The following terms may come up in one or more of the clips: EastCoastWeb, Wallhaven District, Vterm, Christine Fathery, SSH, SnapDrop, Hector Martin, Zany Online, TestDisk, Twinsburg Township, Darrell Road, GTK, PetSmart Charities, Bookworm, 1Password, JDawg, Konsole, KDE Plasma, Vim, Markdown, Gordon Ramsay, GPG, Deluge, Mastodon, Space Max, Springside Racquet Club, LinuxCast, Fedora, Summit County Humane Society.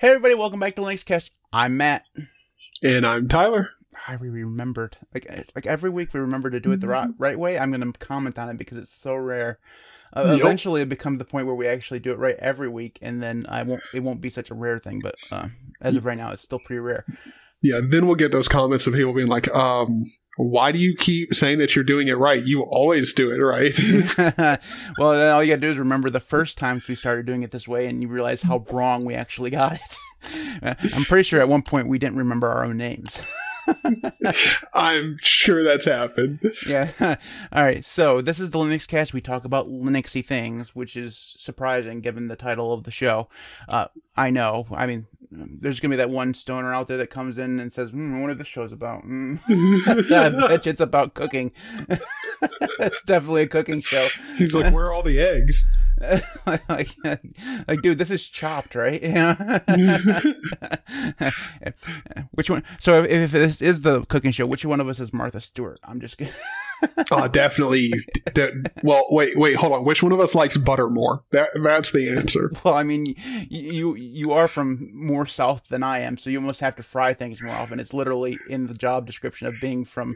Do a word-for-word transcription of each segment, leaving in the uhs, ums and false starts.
Hey everybody, welcome back to LinuxCast. I'm Matt. And I'm Tyler. I really remembered. Like like every week we remember to do it the right, right way. I'm going to comment on it because it's so rare. Uh, yep. Eventually it'll become the point where we actually do it right every week, and then I won't. it won't be such a rare thing, but uh, as of right now it's still pretty rare. Yeah, then we'll get those comments of people being like, um, why do you keep saying that you're doing it right? You always do it right. Well, then all you got to do is remember the first times we started doing it this way and you realize how wrong we actually got it. I'm pretty sure at one point we didn't remember our own names. I'm sure that's happened. Yeah. All right. So this is the LinuxCast. We talk about Linuxy things, which is surprising given the title of the show. Uh, I know. I mean, there's going to be that one stoner out there that comes in and says, hmm, what are the shows about? Mm. I bet you it's about cooking. It's definitely a cooking show. He's like, where are all the eggs? like, like, like, dude, this is Chopped, right? Which one? So if, if this is the cooking show, which one of us is Martha Stewart? I'm just kidding. Oh, definitely. De well, wait, wait, hold on. Which one of us likes butter more? That, that's the answer. Well, I mean, you you are from more south than I am, so you almost have to fry things more often. It's literally in the job description of being from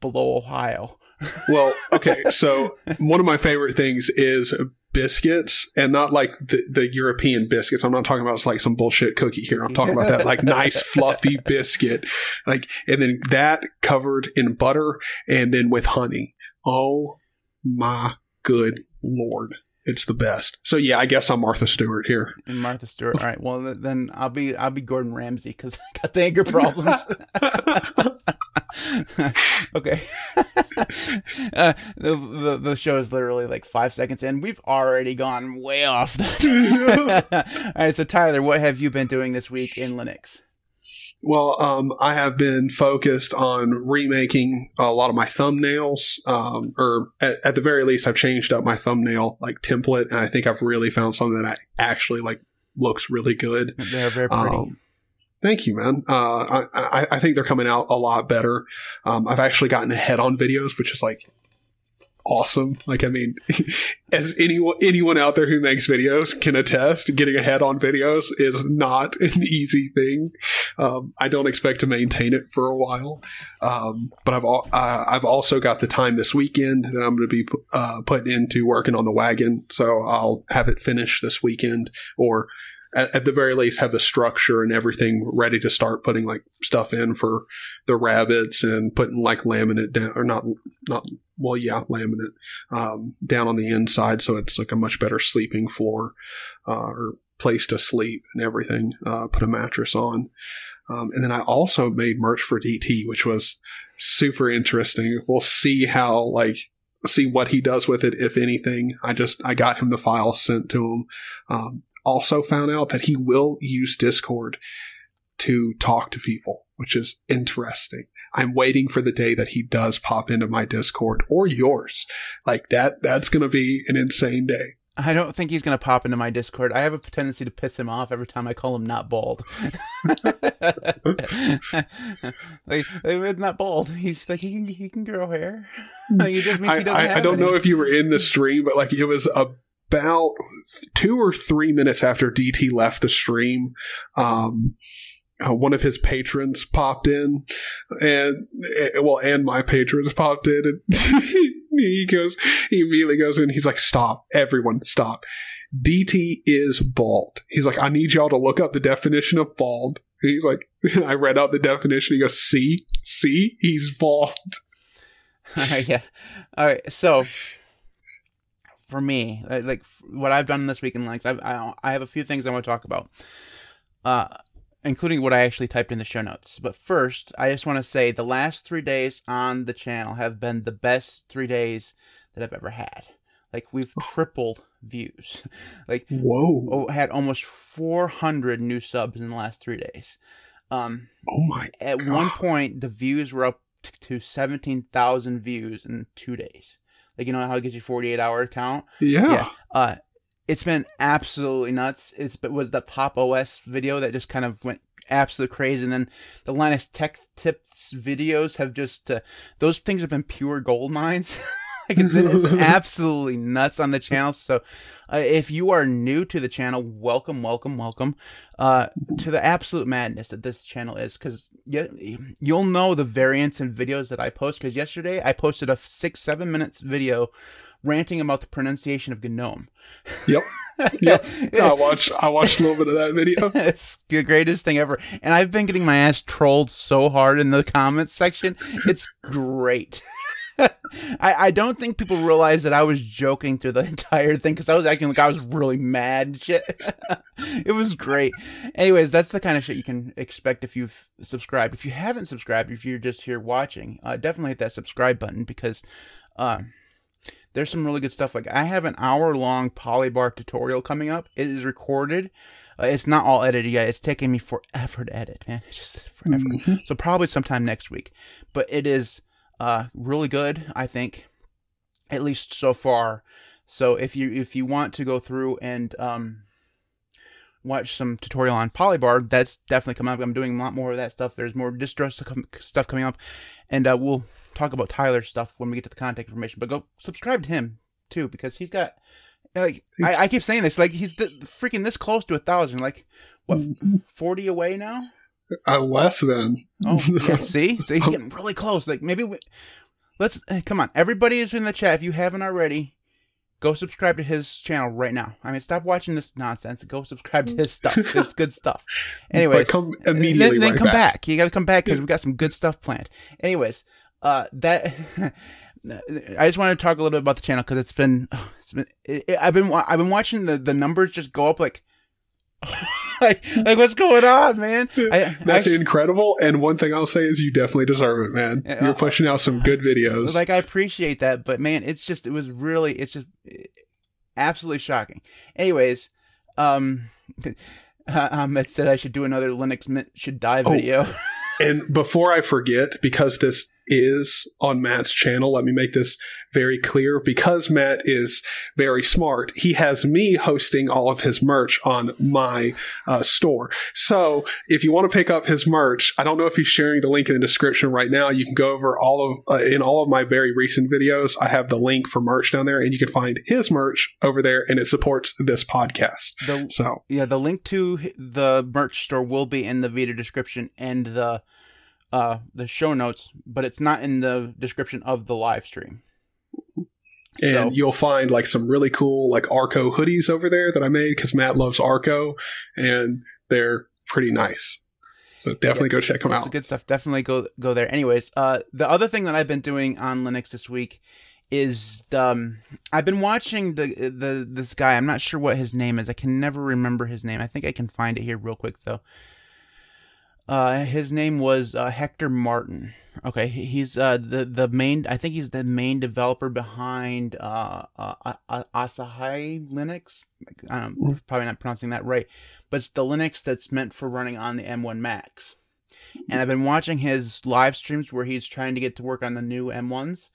below Ohio. Well, okay, so one of my favorite things is biscuits, and not like the, the European biscuits. I'm not talking about like some bullshit cookie here. I'm talking about that like nice fluffy biscuit, like, and then that covered in butter and then with honey. Oh my good Lord. It's the best. So yeah, I guess I'm Martha Stewart here. And Martha Stewart. All right. Well, then I'll be I'll be Gordon Ramsay because I got the anger problems. Okay. uh, the, the the show is literally like five seconds in. We've already gone way off. All right. So Tyler, what have you been doing this week in Linux? Well, um, I have been focused on remaking a lot of my thumbnails, um, or at, at the very least, I've changed up my thumbnail like template, and I think I've really found something that I actually like looks really good. They're very pretty. Um, thank you, man. Uh, I, I, I think they're coming out a lot better. Um, I've actually gotten ahead on videos, which is like awesome. Like, I mean, as anyone anyone out there who makes videos can attest, getting ahead on videos is not an easy thing. Um, I don't expect to maintain it for a while, um, but I've al uh, I've also got the time this weekend that I'm going to be uh, putting into working on the wagon, so I'll have it finished this weekend, or at, at the very least have the structure and everything ready to start putting like stuff in for the rabbits and putting like laminate down, or not not. Well, yeah, laminate um, down on the inside, so it's like a much better sleeping floor uh, or place to sleep and everything. Uh, put a mattress on, um, and then I also made merch for D T, which was super interesting. We'll see how like see what he does with it, if anything. I just I got him the file sent to him. Um, also found out that he will use Discord to talk to people, which is interesting. I'm waiting for the day that he does pop into my Discord or yours. Like that, that's going to be an insane day. I don't think he's going to pop into my Discord. I have a tendency to piss him off every time I call him not bald. like, it's not bald. He's like, he can, he can grow hair. Like, it just means I, he doesn't I, have I don't any. know if you were in the stream, but like it was a about two or three minutes after D T left the stream, um, uh, one of his patrons popped in, and uh, well, and my patrons popped in, and he goes, he immediately goes in. He's like, "Stop, everyone, stop! D T is bald." He's like, "I need y'all to look up the definition of bald." And he's like, "I read out the definition." He goes, "See, see, he's bald." Uh, yeah. All right. So. For me, like what I've done this week in Linux, I've, I I have a few things I want to talk about, uh, including what I actually typed in the show notes. But first, I just want to say the last three days on the channel have been the best three days that I've ever had. Like we've tripled views. Like whoa, oh, had almost four hundred new subs in the last three days. Um, oh my! At God. one point, the views were up to seventeen thousand views in two days. Like, you know how it gives you forty-eight hour count? Yeah. yeah. Uh, it's been absolutely nuts. It's, it was the Pop! O S video that just kind of went absolutely crazy. And then the Linus Tech Tips videos have just... Uh, those things have been pure gold mines. Like, it's, it's absolutely nuts on the channel. So uh, if you are new to the channel, welcome, welcome, welcome uh, to the absolute madness that this channel is. Because you, you'll know the variance in videos that I post. Because yesterday I posted a six, seven minutes video ranting about the pronunciation of GNOME. Yep. Yep. I watched, I watched a little bit of that video. It's the greatest thing ever. And I've been getting my ass trolled so hard in the comments section. It's great. I, I don't think people realize that I was joking through the entire thing because I was acting like I was really mad and shit. It was great. Anyways, that's the kind of shit you can expect if you've subscribed. If you haven't subscribed, if you're just here watching, uh, definitely hit that subscribe button because... Uh, There's some really good stuff. Like, I have an hour-long Polybar tutorial coming up. It is recorded. Uh, it's not all edited yet. It's taking me forever to edit, man. It's just forever. Mm-hmm. So probably sometime next week. But it is uh, really good, I think, at least so far. So if you if you want to go through and um, watch some tutorial on Polybar, that's definitely coming up. I'm doing a lot more of that stuff. There's more distro stuff coming up. And uh, we'll... talk about Tyler's stuff when we get to the contact information, but go subscribe to him too because he's got like I, I keep saying this like he's the, freaking this close to a thousand, like what, forty away now? Uh, less than. Oh, yeah, see, so he's getting really close. Like maybe we, let's come on, everybody is in the chat. If you haven't already, go subscribe to his channel right now. I mean, stop watching this nonsense. Go subscribe to his stuff. It's good stuff. Anyways, come immediately. Then, then right come back. back. You got to come back because we've got some good stuff planned. Anyways. Uh, that I just wanted to talk a little bit about the channel because it's been, it's been it, it, I've been I've been watching the the numbers just go up like, like, like what's going on, man? I, That's I, incredible. And one thing I'll say is you definitely deserve it, man. Uh, You're pushing out some good videos. Like I appreciate that, but man, it's just it was really it's just absolutely shocking. Anyways, um, Ahmed said I should do another Linux Mint Should Die video. Oh, and before I forget, because this is on Matt's channel, let me make this very clear. Because Matt is very smart, he has me hosting all of his merch on my uh, store. So if you want to pick up his merch, I don't know if he's sharing the link in the description right now. You can go over all of uh, in all of my very recent videos, I have the link for merch down there, and you can find his merch over there, and it supports this podcast. The, so yeah, the link to the merch store will be in the video description and the uh the show notes, but it's not in the description of the live stream. And so you'll find like some really cool like Arco hoodies over there that I made because Matt loves Arco and they're pretty nice. So definitely yeah, go check them out. Good stuff. Definitely go go there. Anyways, uh the other thing that I've been doing on Linux this week is um I've been watching the the this guy. I'm not sure what his name is. I can never remember his name. I think I can find it here real quick though. Uh, his name was uh, Hector Martin. Okay, he's uh, the the main. I think he's the main developer behind uh, uh, uh, Asahi Linux. I'm probably not pronouncing that right, but it's the Linux that's meant for running on the M one Macs. And I've been watching his live streams where he's trying to get to work on the new M ones.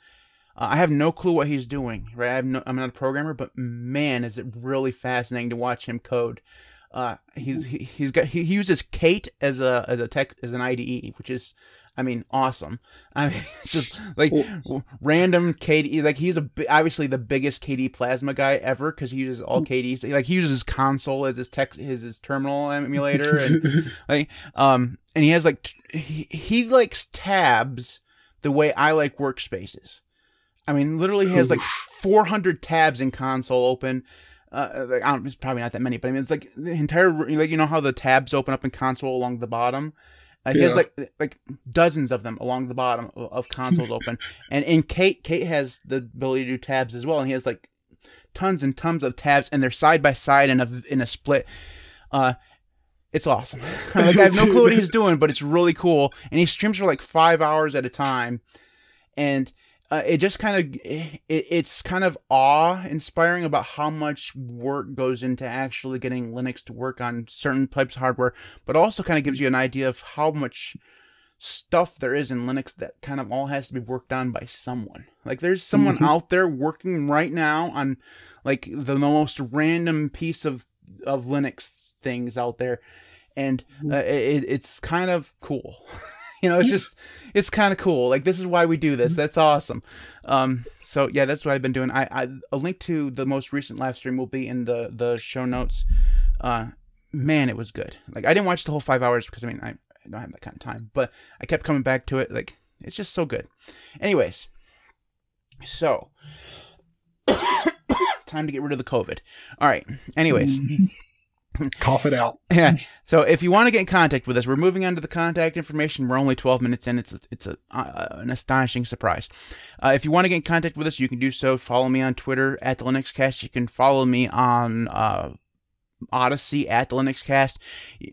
Uh, I have no clue what he's doing. Right, I have no, I'm not a programmer, but man, is it really fascinating to watch him code. Uh, he's he, he's got he uses Kate as a as a tech as an I D E, which is, I mean, awesome. I mean, it's just like well, random K D E. Like he's a obviously the biggest K D E Plasma guy ever because he uses all K D Es. Like he uses Konsole as his tech his his terminal emulator, and like um and he has like t he, he likes tabs the way I like workspaces. I mean, literally he has like four hundred tabs in Konsole open. Uh, like, I don't, it's probably not that many, but I mean, it's like the entire, like, you know how the tabs open up in Console along the bottom? Like, yeah. He has like, like dozens of them along the bottom of Consoles open. And in Kate, Kate has the ability to do tabs as well. And he has like tons and tons of tabs and they're side by side in a, in a split. Uh, it's awesome. Like, I have no clue what he's doing, but it's really cool. And he streams for like five hours at a time. And Uh, it just kind of, it, it's kind of awe-inspiring about how much work goes into actually getting Linux to work on certain types of hardware, but also kind of gives you an idea of how much stuff there is in Linux that kind of all has to be worked on by someone. Like, there's someone mm-hmm. out there working right now on, like, the most random piece of, of Linux things out there, and uh, it, it's kind of cool. You know, it's just, it's kind of cool. Like, this is why we do this. That's awesome. Um, so yeah, that's what I've been doing. I, I a link to the most recent live stream will be in the the show notes. Uh, man, it was good. Like, I didn't watch the whole five hours because I mean I, I don't have that kind of time. But I kept coming back to it. Like, it's just so good. Anyways, so time to get rid of the COVID. All right. Anyways. Cough it out. Yeah. So if you want to get in contact with us, we're moving on to the contact information. We're only twelve minutes in. It's a, it's a, uh, an astonishing surprise. Uh, if you want to get in contact with us, you can do so. Follow me on Twitter at the LinuxCast. You can follow me on uh, Odyssey at the LinuxCast,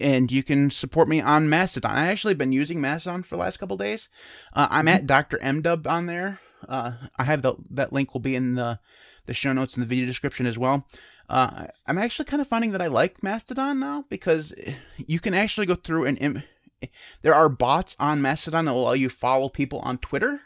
and you can support me on Mastodon. I've actually been using Mastodon for the last couple of days. Uh, I'm mm-hmm. at Doctor M Dub on there. Uh, I have the that link will be in the the show notes and the video description as well. Uh, I'm actually kind of finding that I like Mastodon now because you can actually go through and Im there are bots on Mastodon that will allow you to follow people on Twitter.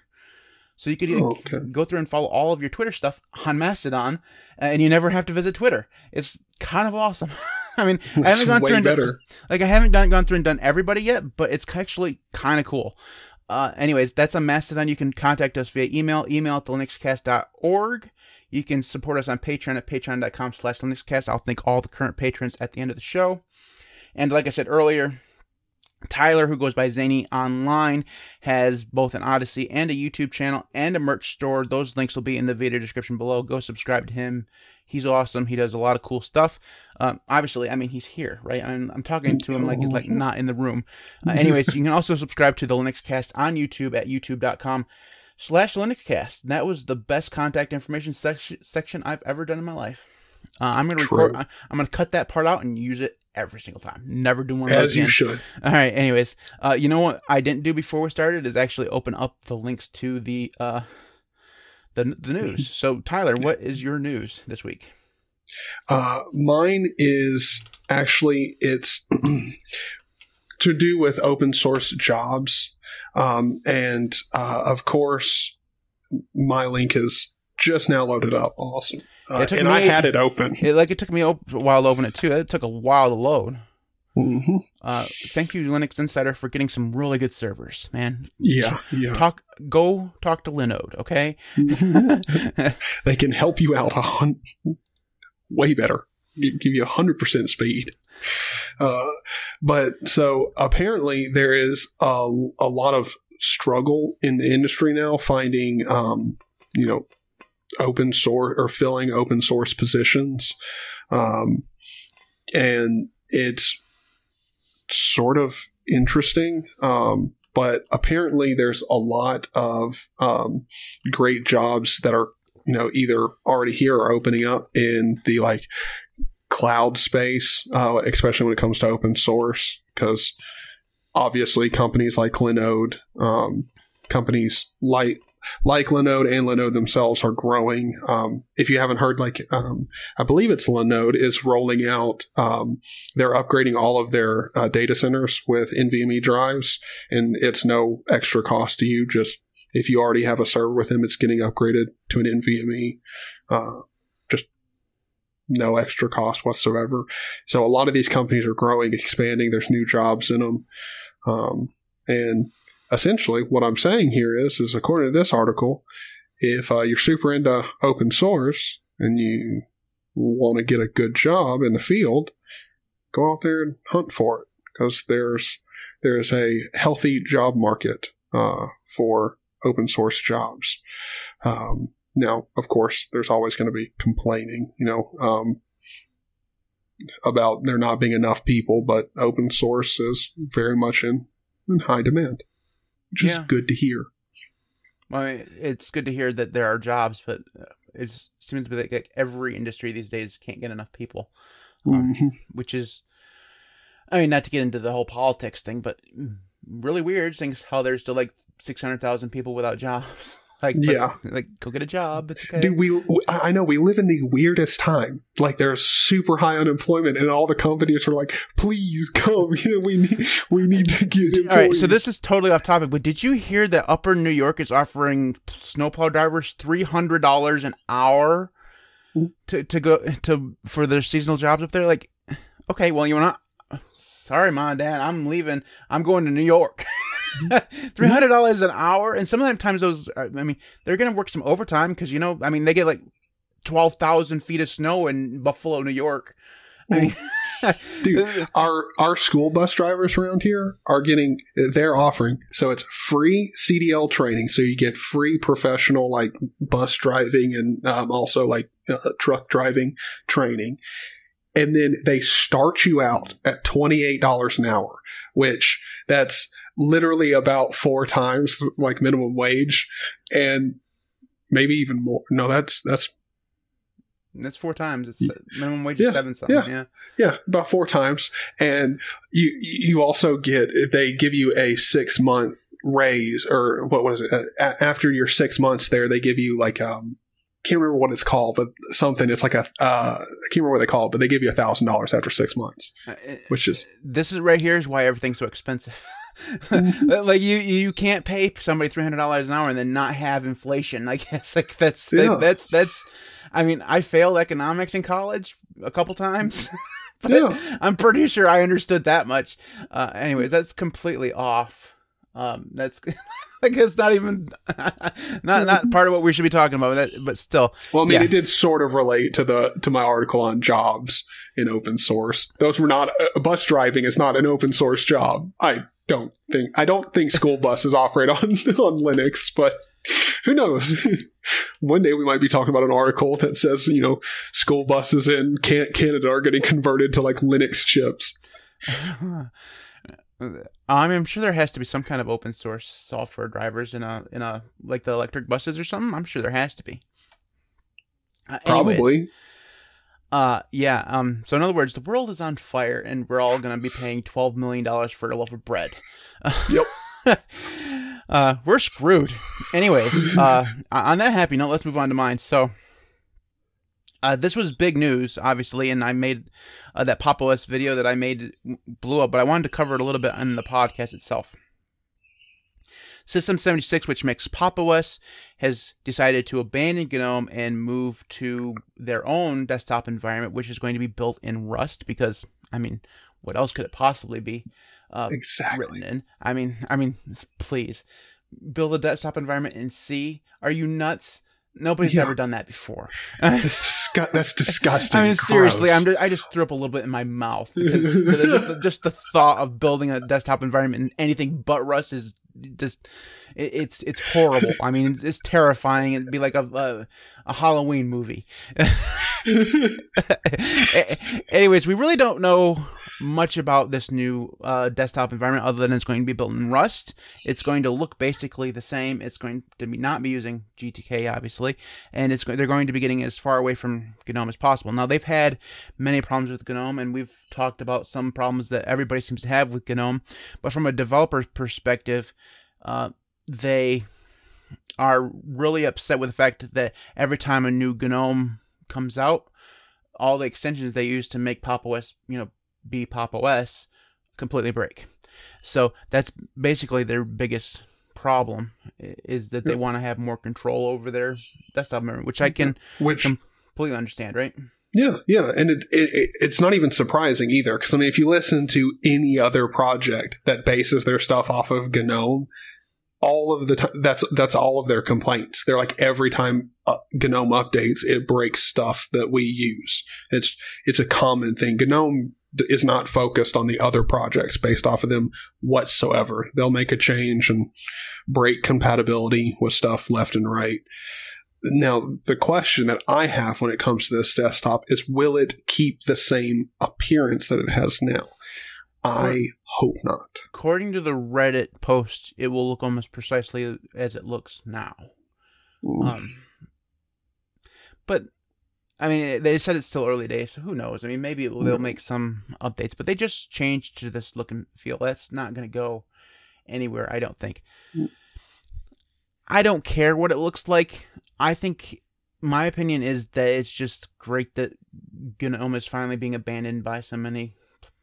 So you could oh, okay. go through and follow all of your Twitter stuff on Mastodon, and you never have to visit Twitter. It's kind of awesome. I mean, it's I haven't gone way through and better. Done, like I haven't done gone through and done everybody yet, but it's actually kind of cool. Uh, anyways, that's on Mastodon. You can contact us via email, email at the linuxcast dot org. You can support us on Patreon at patreon dot com slash LinuxCast. I'll thank all the current patrons at the end of the show. And like I said earlier, Tyler, who goes by Zany Online, has both an Odyssey and a YouTube channel and a merch store. Those links will be in the video description below. Go subscribe to him. He's awesome. He does a lot of cool stuff. Um, obviously, I mean, he's here, right? I'm, I'm talking to him like he's like not in the room. Uh, anyways, you can also subscribe to the LinuxCast on YouTube at youtube dot com slash LinuxCast. That was the best contact information section section I've ever done in my life. Uh, I'm gonna True. record. I'm gonna cut that part out and use it every single time. Never do one of those again. As you should. All right. Anyways, uh, you know what I didn't do before we started is actually open up the links to the uh, the the news. So Tyler, what is your news this week? Uh, mine is actually it's to do with open source jobs. Um, and, uh, of course, my link is just now loaded up. Awesome. Uh, and me, I had it open. It, like, it took me a while to open it, too. It took a while to load. Mm-hmm. Uh, thank you, Linux Insider, for getting some really good servers, man. Yeah, yeah. Talk, go talk to Linode, okay? They can help you out on way better. Give you one hundred percent speed. Uh, but so apparently there is a, a lot of struggle in the industry now finding, um, you know, open source or filling open source positions. Um, and it's sort of interesting. Um, but apparently there's a lot of um, great jobs that are, you know, either already here or opening up in the like cloud space, uh, especially when it comes to open source, because obviously companies like Linode, um, companies like like Linode and Linode themselves are growing. Um, if you haven't heard, like um, I believe it's Linode is rolling out. Um, they're upgrading all of their uh, data centers with N V M E drives, and it's no extra cost to you. Just if you already have a server with them, it's getting upgraded to an N V M E. Uh, No extra cost whatsoever. So a lot of these companies are growing, expanding. There's new jobs in them. Um, and essentially what I'm saying here is, is according to this article, if uh, you're super into open source and you want to get a good job in the field, go out there and hunt for it, because there's, there's a healthy job market uh, for open source jobs. Um, Now, of course, there's always going to be complaining, you know, um, about there not being enough people, but open source is very much in, in high demand, which yeah. is good to hear. Well, it's good to hear that there are jobs, but it seems to be like every industry these days can't get enough people, um, mm-hmm. which is, I mean, not to get into the whole politics thing, but really weird things how there's still like six hundred thousand people without jobs. Like, yeah. Like, go get a job. It's okay. Dude, we, I know we live in the weirdest time. Like, there's super high unemployment, and all the companies are like, please come. You know, we need, we need to get employees. All right, so this is totally off topic, but did you hear that Upper New York is offering snowplow drivers three hundred dollars an hour to, to go to for their seasonal jobs up there? Like, okay, well, you want to? Sorry, Mom, Dad, I'm leaving. I'm going to New York. three hundred dollars an hour. And sometimes those, I mean, they're going to work some overtime because, you know, I mean, they get like twelve thousand feet of snow in Buffalo, New York. I mean, dude, our our school bus drivers around here are getting, they're offering, so it's free C D L training, so you get free professional like bus driving and um, also like uh, truck driving training, and then they start you out at twenty-eight dollars an hour, which that's literally about four times like minimum wage, and maybe even more. No, that's that's. That's four times. It's minimum wage is yeah, seven something. Yeah, yeah, yeah, about four times. And you you also get, they give you a six month raise, or what was it? A, after your six months there, they give you like um can't remember what it's called, but something. It's like a uh, I can't remember what they call it, but they give you a thousand dollars after six months, uh, which is this is right here is why everything's so expensive. Like you you can't pay somebody three hundred dollars an hour and then not have inflation. I guess like that's yeah. that, that's that's. I mean, I failed economics in college a couple times. But yeah. I'm pretty sure I understood that much. Uh, anyways, that's completely off. Um, that's like it's not even not not part of what we should be talking about. But, that, but still, well, I mean, yeah. It did sort of relate to the to my article on jobs in open source. Those were not uh, bus driving is not an open source job. I don't think I don't think school buses operate on on Linux, but. Who knows? One day we might be talking about an article that says, you know, school buses in Canada are getting converted to like Linux chips. I mean, I'm sure there has to be some kind of open source software drivers in a in a like the electric buses or something. I'm sure there has to be. Uh, anyways, Probably. Uh, yeah. Um. So in other words, the world is on fire, and we're all gonna be paying twelve million dollars for a loaf of bread. Yep. Uh, we're screwed. Anyways, uh, on that happy note, let's move on to mine. So, uh, this was big news, obviously, and I made uh, that Pop! O S video that I made blew up, but I wanted to cover it a little bit on the podcast itself. System seventy-six, which makes Pop! O S, has decided to abandon GNOME and move to their own desktop environment, which is going to be built in Rust because, I mean, what else could it possibly be? Uh, exactly. In. I mean, I mean, please build a desktop environment in C. Are you nuts? Nobody's yeah. ever done that before. That's, disgu that's disgusting. I mean, gross. Seriously, I'm just, I just threw up a little bit in my mouth because just, the, just the thought of building a desktop environment in anything but Rust is just it, it's it's horrible. I mean, it's, it's terrifying. It'd be like a a, a Halloween movie. Anyways, we really don't know much about this new uh, desktop environment other than it's going to be built in Rust. It's going to look basically the same. It's going to be not be using G T K, obviously, and it's they're going to be getting as far away from GNOME as possible. Now, they've had many problems with GNOME, and we've talked about some problems that everybody seems to have with GNOME, but from a developer's perspective, uh, they are really upset with the fact that every time a new GNOME comes out, all the extensions they use to make Pop! O S, you know, be Pop! O S completely break. So that's basically their biggest problem, is that they yeah. want to have more control over their desktop memory, which I can which, completely understand, right? Yeah, yeah. And it, it it's not even surprising either, because, I mean, if you listen to any other project that bases their stuff off of GNOME, all of the time, that's that's all of their complaints. They're like, every time uh, GNOME updates, it breaks stuff that we use. It's it's a common thing. GNOME is not focused on the other projects based off of them whatsoever. They'll make a change and break compatibility with stuff left and right. Now, the question that I have when it comes to this desktop is, will it keep the same appearance that it has now? I hope not. According to the Reddit post, it will look almost precisely as it looks now. Um, but... I mean, they said it's still early days, so who knows? I mean, maybe it will, they'll make some updates, but they just changed to this look and feel. That's not going to go anywhere, I don't think. I don't care what it looks like. I think my opinion is that it's just great that GNOME is finally being abandoned by so many.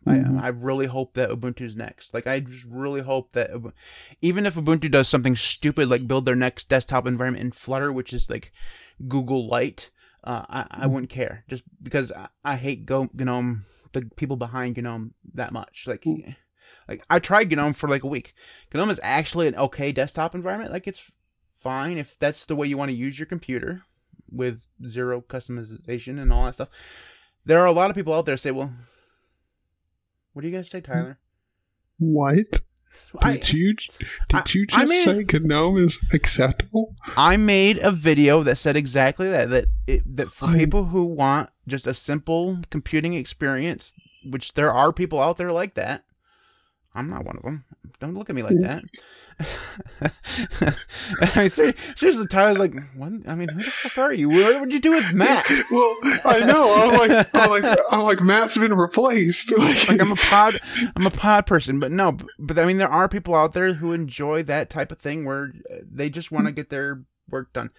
Mm-hmm. I, I really hope that Ubuntu's next. Like, I just really hope that even if Ubuntu does something stupid, like build their next desktop environment in Flutter, which is like Google Lite, Uh, I, I wouldn't care, just because I, I hate Go, GNOME, the people behind GNOME that much. Like, Like, I tried GNOME for like a week. GNOME is actually an okay desktop environment. Like, it's fine if that's the way you want to use your computer with zero customization and all that stuff. There are a lot of people out there say, well, what are you going to say, Tyler? What? I, did you, did I, you just made, say GNOME is acceptable? I made a video that said exactly that. That, it, that for I, people who want just a simple computing experience, which there are people out there like that. I'm not one of them. Don't look at me like that. I mean, seriously, Tyler's like, what? I mean, who the fuck are you? What would you do with Matt? Well, I know. I'm like, I'm like, I'm like Matt's been replaced. Like, like, I'm a pod, I'm a pod person, but no. But, but I mean, there are people out there who enjoy that type of thing where they just want to get their work done,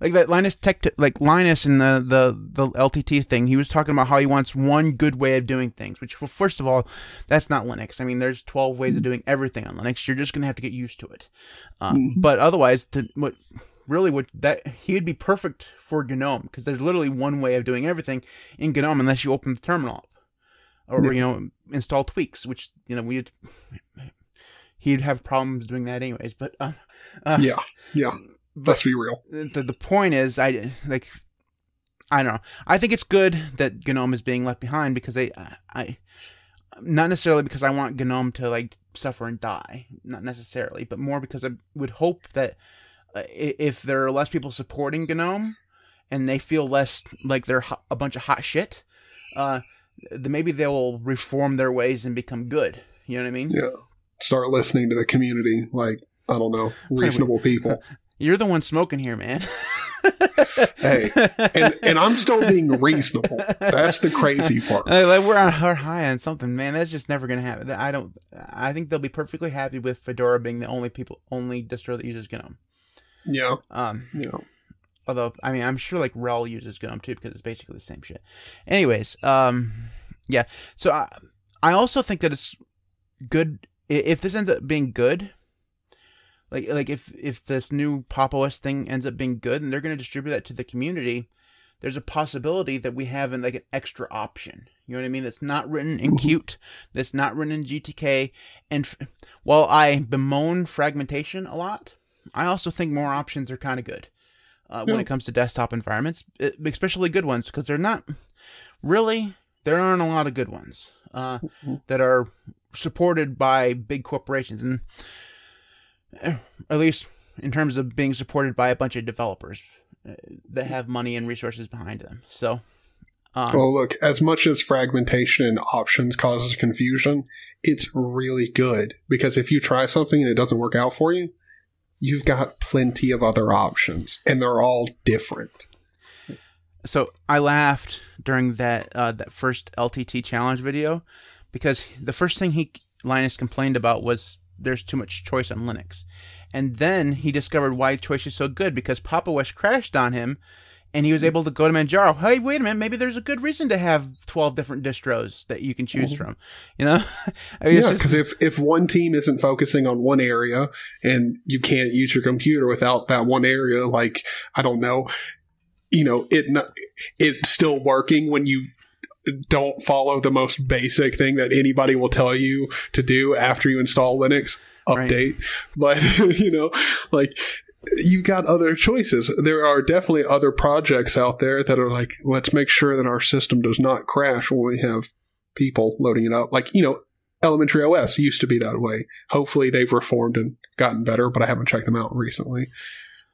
like that Linus Tech, like Linus in the the the L T T thing. He was talking about how he wants one good way of doing things. Which, well, first of all, that's not Linux. I mean, there's twelve ways of doing everything on Linux. You're just gonna have to get used to it. Um, mm-hmm. But otherwise, to, what really would that he would be perfect for GNOME, because there's literally one way of doing everything in GNOME, unless you open the terminal up or yeah. you know install tweaks, which you know we'd he'd have problems doing that anyways. But uh, uh, yeah, yeah. But let's be real. The, the point is, I like, I don't know. I think it's good that GNOME is being left behind, because I, I, not necessarily because I want GNOME to like suffer and die, not necessarily, but more because I would hope that uh, if there are less people supporting GNOME, and they feel less like they're ho a bunch of hot shit, uh, then maybe they will reform their ways and become good. You know what I mean? Yeah. Start listening to the community, like, I don't know, reasonable people. You're the one smoking here, man. Hey, and, and I'm still being reasonable. That's the crazy part. Like, we're on her high on something, man. That's just never gonna happen. I don't. I think they'll be perfectly happy with Fedora being the only people, only distro that uses GNOME. Yeah. Um. Yeah. Although, I mean, I'm sure like RHEL uses GNOME too, because it's basically the same shit. Anyways, um, yeah. So I, I also think that it's good if this ends up being good. Like, like if, if this new Pop! O S thing ends up being good and they're going to distribute that to the community, there's a possibility that we have an, like an extra option. You know what I mean? That's not written in Qt. That's not written in G T K. And f while I bemoan fragmentation a lot, I also think more options are kind of good uh, yeah. when it comes to desktop environments, especially good ones, because they're not really, there aren't a lot of good ones uh, mm-hmm. that are supported by big corporations. And at least in terms of being supported by a bunch of developers that have money and resources behind them. So, um, well, look, as much as fragmentation and options causes confusion, it's really good, because if you try something and it doesn't work out for you, you've got plenty of other options, and they're all different. So I laughed during that uh, that first L T T challenge video, because the first thing he Linus complained about was there's too much choice on Linux. And then he discovered why choice is so good, because Pop! O S crashed on him, and he was able to go to Manjaro. Hey, wait a minute, maybe there's a good reason to have twelve different distros that you can choose from. You know? I mean, yeah, because if, if one team isn't focusing on one area, and you can't use your computer without that one area, like, I don't know, you know, it it's still working when you don't follow the most basic thing that anybody will tell you to do after you install Linux, update. Right. But, you know, like, you've got other choices. There are definitely other projects out there that are like, let's make sure that our system does not crash when we have people loading it up. Like, you know, Elementary O S used to be that way. Hopefully they've reformed and gotten better, but I haven't checked them out recently.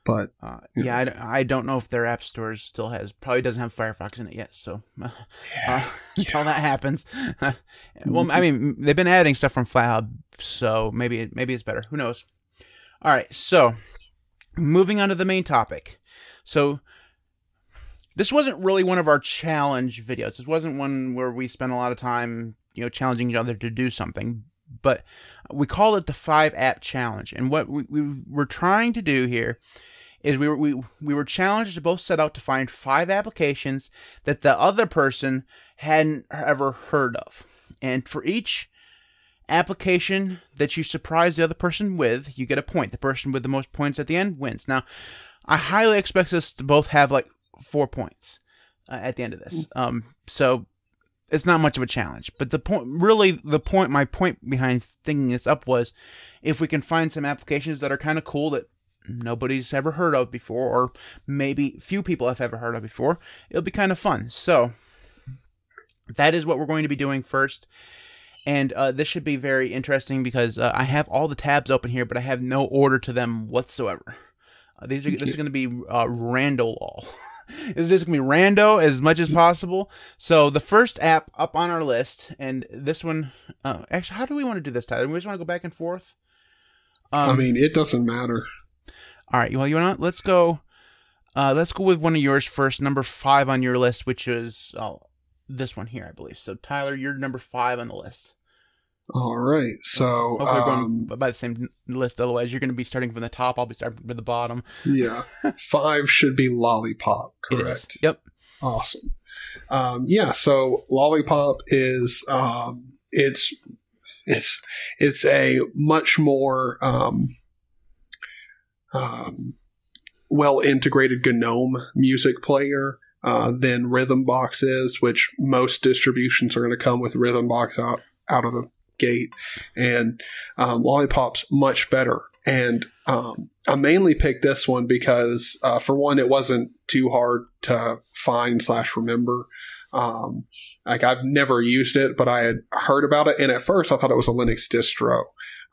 But uh, yeah, I, I don't know if their app store still has, probably doesn't have Firefox in it yet. So uh, yeah, uh, until yeah. that happens, well, I mean, they've been adding stuff from FlatHub, so maybe it, maybe it's better. Who knows? All right, so moving on to the main topic. So this wasn't really one of our challenge videos. This wasn't one where we spent a lot of time, you know, challenging each other to do something. But we call it the Five App Challenge, and what we, we were trying to do here is we were we we were challenged to both set out to find five applications that the other person hadn't ever heard of, and for each application that you surprise the other person with, you get a point. The person with the most points at the end wins. Now, I highly expect us to both have like four points uh, at the end of this. Um, so it's not much of a challenge. But the point, really the point, my point behind thinking this up was, if we can find some applications that are kind of cool that nobody's ever heard of before, or maybe few people have ever heard of before, it'll be kind of fun. So that is what we're going to be doing first. And uh, this should be very interesting because uh, I have all the tabs open here, but I have no order to them whatsoever. Uh, these are, this is going to be uh, rando all. It's just going to be rando as much as possible. So the first app up on our list, and this one, uh, actually, how do we want to do this, Tyler? We just want to go back and forth? Um, I mean, it doesn't matter. All right. Well, you want to, let's go, uh, let's go with one of yours first, number five on your list, which is oh, this one here, I believe. So Tyler, you're number five on the list. All right. So hopefully we're um, going by the same list. Otherwise, you're going to be starting from the top. I'll be starting from the bottom. Yeah. Five should be Lollipop, correct? It is. Yep. Awesome. Um, yeah. So Lollipop is, um, it's, it's, it's a much more um, um, well-integrated GNOME music player uh, than Rhythmbox is, which most distributions are going to come with Rhythmbox out, out of the gate, and um, Lollipop's much better. And um, I mainly picked this one because uh, for one, it wasn't too hard to find slash remember. Um, like I've never used it, but I had heard about it, and at first I thought it was a Linux distro.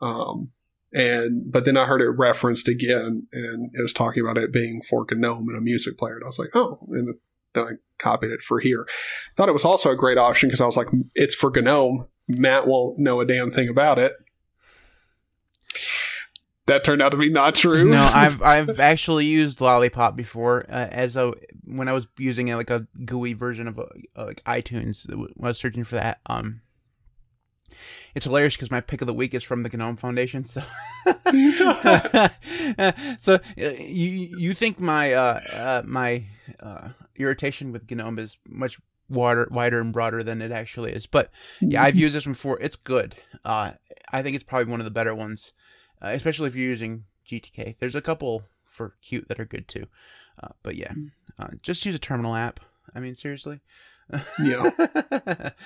Um, and but then I heard it referenced again, and it was talking about it being for GNOME and a music player, and I was like, oh, and then I copied it for here. I thought it was also a great option because I was like, it's for GNOME. Matt won't know a damn thing about it. That turned out to be not true. No, I've I've actually used Lollipop before uh, as a when I was using uh, like a G U I version of uh, like iTunes. When I was searching for that, um, it's hilarious because my pick of the week is from the GNOME Foundation. So, so uh, you you think my uh, uh my uh, irritation with GNOME is much Wider, wider and broader than it actually is, but yeah, I've used this one before. It's good. Uh, I think it's probably one of the better ones, uh, especially if you're using G T K. There's a couple for Qt that are good too, uh, but yeah, uh, just use a terminal app. I mean, seriously. Yeah,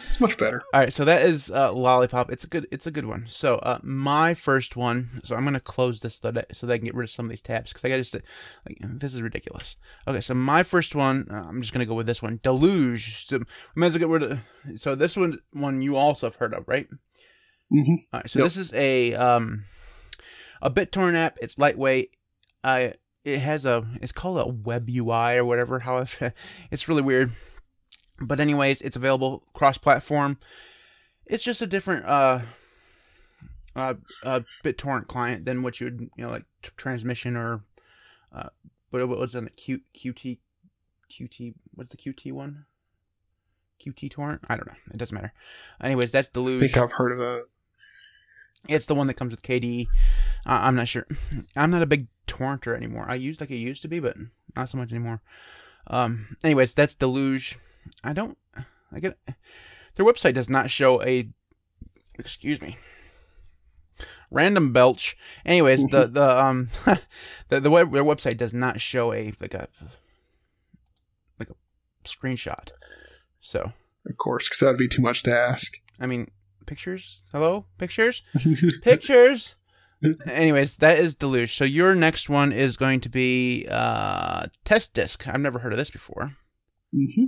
it's much better. All right, so that is uh, Lollipop. It's a good, it's a good one. So uh, my first one. So I'm gonna close this so that, so that I can get rid of some of these tabs because I gotta just like, this is ridiculous. Okay, so my first one. Uh, I'm just gonna go with this one, Deluge. So we might as well get rid of. So this one, one you also have heard of, right? Mm-hmm. All right. So yep. This is a um, a BitTorrent app. It's lightweight. I. It has a. It's called a web U I or whatever. However, it's really weird. But anyways, it's available cross-platform. It's just a different uh, uh, uh, BitTorrent client than what you would, you know, like t transmission or uh, what was on the Q QT QT. What's the Q T one? Q T torrent? I don't know. It doesn't matter. Anyways, that's Deluge. I think I've heard of that. It's the one that comes with K D E. Uh, I'm not sure. I'm not a big torrenter anymore. I used like I used to be, but not so much anymore. Um. Anyways, that's Deluge. I don't, I get, their website does not show a, excuse me, random belch. Anyways, the, the, um, the, the web, their website does not show a, like a, like a screenshot. So. Of course, because that would be too much to ask. I mean, pictures? Hello? Pictures? Pictures? Anyways, that is Deluge. So your next one is going to be, uh, Test Disk. I've never heard of this before. Mm-hmm.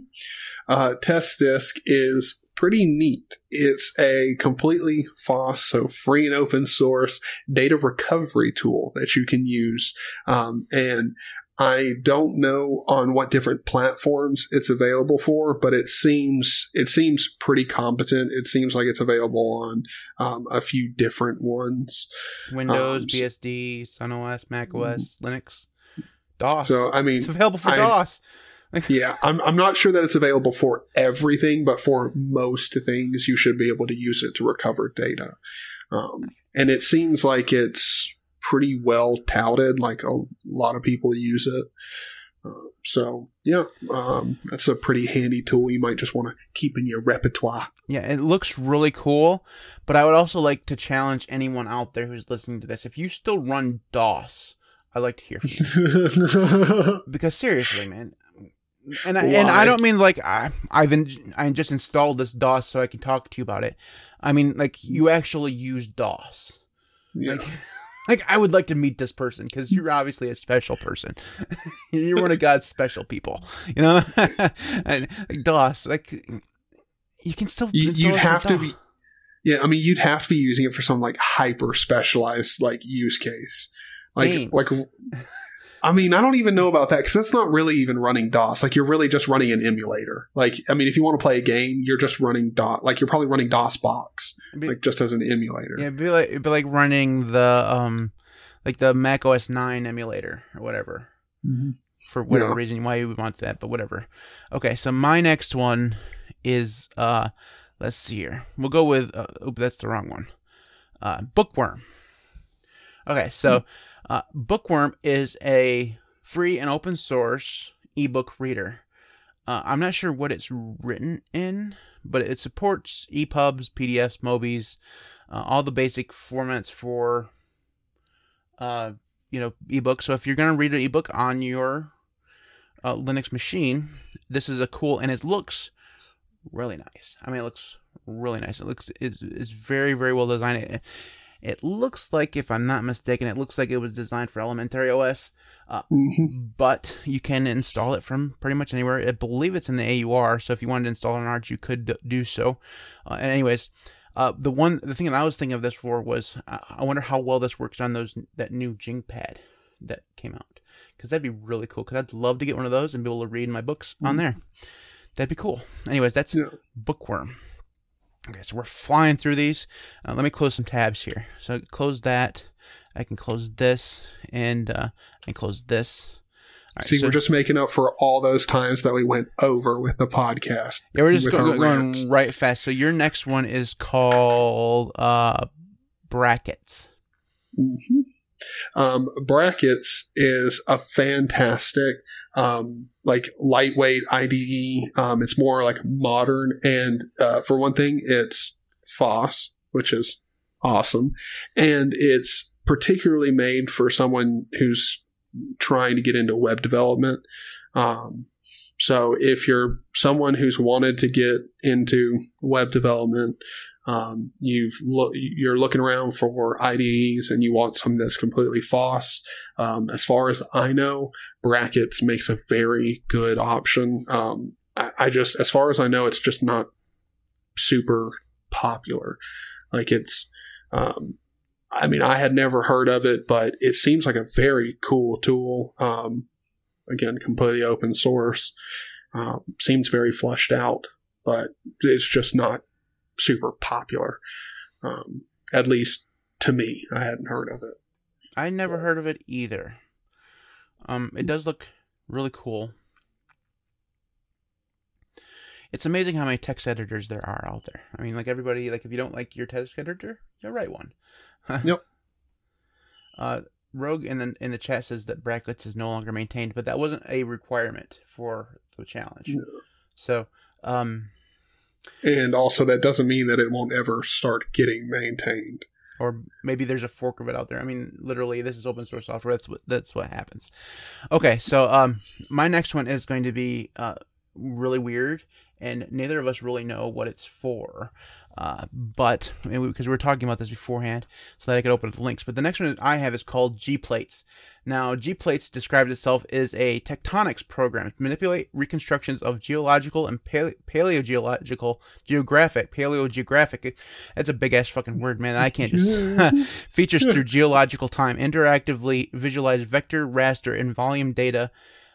uh, Test Disk is pretty neat. It's a completely FOSS, so free and open source data recovery tool that you can use. Um, and I don't know on what different platforms it's available for, but it seems it seems pretty competent. It seems like it's available on um, a few different ones: Windows, um, B S D, SunOS, macOS, mm-hmm. Linux, DOS. So I mean, it's available for I, DOS. Yeah, I'm, I'm not sure that it's available for everything, but for most things, you should be able to use it to recover data. Um, and it seems like it's pretty well touted, like a lot of people use it. Uh, so, yeah, um, that's a pretty handy tool you might just want to keep in your repertoire. Yeah, it looks really cool, but I would also like to challenge anyone out there who's listening to this. If you still run DOS, I'd like to hear from you. Because seriously, man. And I, and I don't mean like I, I've in, I just installed this DOS so I can talk to you about it. I mean like you actually use DOS. Yeah. Like, like I would like to meet this person because you're obviously a special person. You're one of God's special people, you know. And like, DOS, like you can still you, you'd have to be. Yeah, I mean you'd have to be using it for some like hyper specialized like use case, like Games. like. I mean, I don't even know about that because that's not really even running DOS. Like, you're really just running an emulator. Like, I mean, if you want to play a game, you're just running DOS. Like, you're probably running DOSBox, be, like, just as an emulator. Yeah, it'd be like, it'd be like running the, um, like, the Mac O S nine emulator or whatever. Mm-hmm. For whatever yeah. reason, why you would want that, but whatever. Okay, so my next one is, uh, let's see here. We'll go with, uh, oops, that's the wrong one. Uh, Bookworm. Okay, so... Mm-hmm. Uh, Bookworm is a free and open source ebook reader. Uh, I'm not sure what it's written in, but it supports E P U Bs, P D Fs, MOBIs, uh, all the basic formats for, uh, you know, ebooks. So if you're going to read an ebook on your uh, Linux machine, this is a cool, and it looks really nice. I mean, it looks really nice. It looks, it's, it's very, very well designed. It, It looks like, if I'm not mistaken, it looks like it was designed for elementary O S, uh, mm-hmm. but you can install it from pretty much anywhere. I believe it's in the A U R, so if you wanted to install an A R G, you could do so. Uh, and anyways, uh, the one the thing that I was thinking of this for was, uh, I wonder how well this works on those that new Jingpad that came out, because that'd be really cool. Because I'd love to get one of those and be able to read my books mm-hmm. on there. That'd be cool. Anyways, that's yeah. Bookworm. Okay, so we're flying through these. Uh, let me close some tabs here. So close that. I can close this and uh, I can close this. All right, See, so we're just making up for all those times that we went over with the podcast. Yeah, we're just going, going right fast. So your next one is called uh, Brackets. Mm-hmm. Um, Brackets is a fantastic... Um, like lightweight I D E. Um, it's more like modern. And uh, for one thing, it's FOSS, which is awesome. And it's particularly made for someone who's trying to get into web development. Um, so if you're someone who's wanted to get into web development, um, you've lo- you're looking around for I D Es and you want something that's completely FOSS. Um, as far as I know, Brackets makes a very good option. Um, I, I just, as far as I know, it's just not super popular. Like it's, um, I mean, I had never heard of it, but it seems like a very cool tool. Um, again, completely open source. Uh, seems very fleshed out, but it's just not super popular. Um, at least to me, I hadn't heard of it. I never heard of it either. Um, it does look really cool. It's amazing how many text editors there are out there. I mean, like everybody, like if you don't like your text editor, you'll write one. Yep. Uh, Rogue in the, in the chat says that Brackets is no longer maintained, but that wasn't a requirement for the challenge. No. So, um... and also that doesn't mean that it won't ever start getting maintained. Or maybe there's a fork of it out there. I mean, literally, this is open source software. That's what that's what happens. Okay, so um, my next one is going to be uh, really weird, and neither of us really know what it's for. Uh, but because we were talking about this beforehand, so that I could open up the links. But the next one I have is called G-Plates. Now, G-Plates describes itself as a tectonics program. It manipulates reconstructions of geological and pale- paleogeological, geographic, paleogeographic. That's a big ass fucking word, man. I can't just features through geological time, interactively visualize vector, raster, and volume data.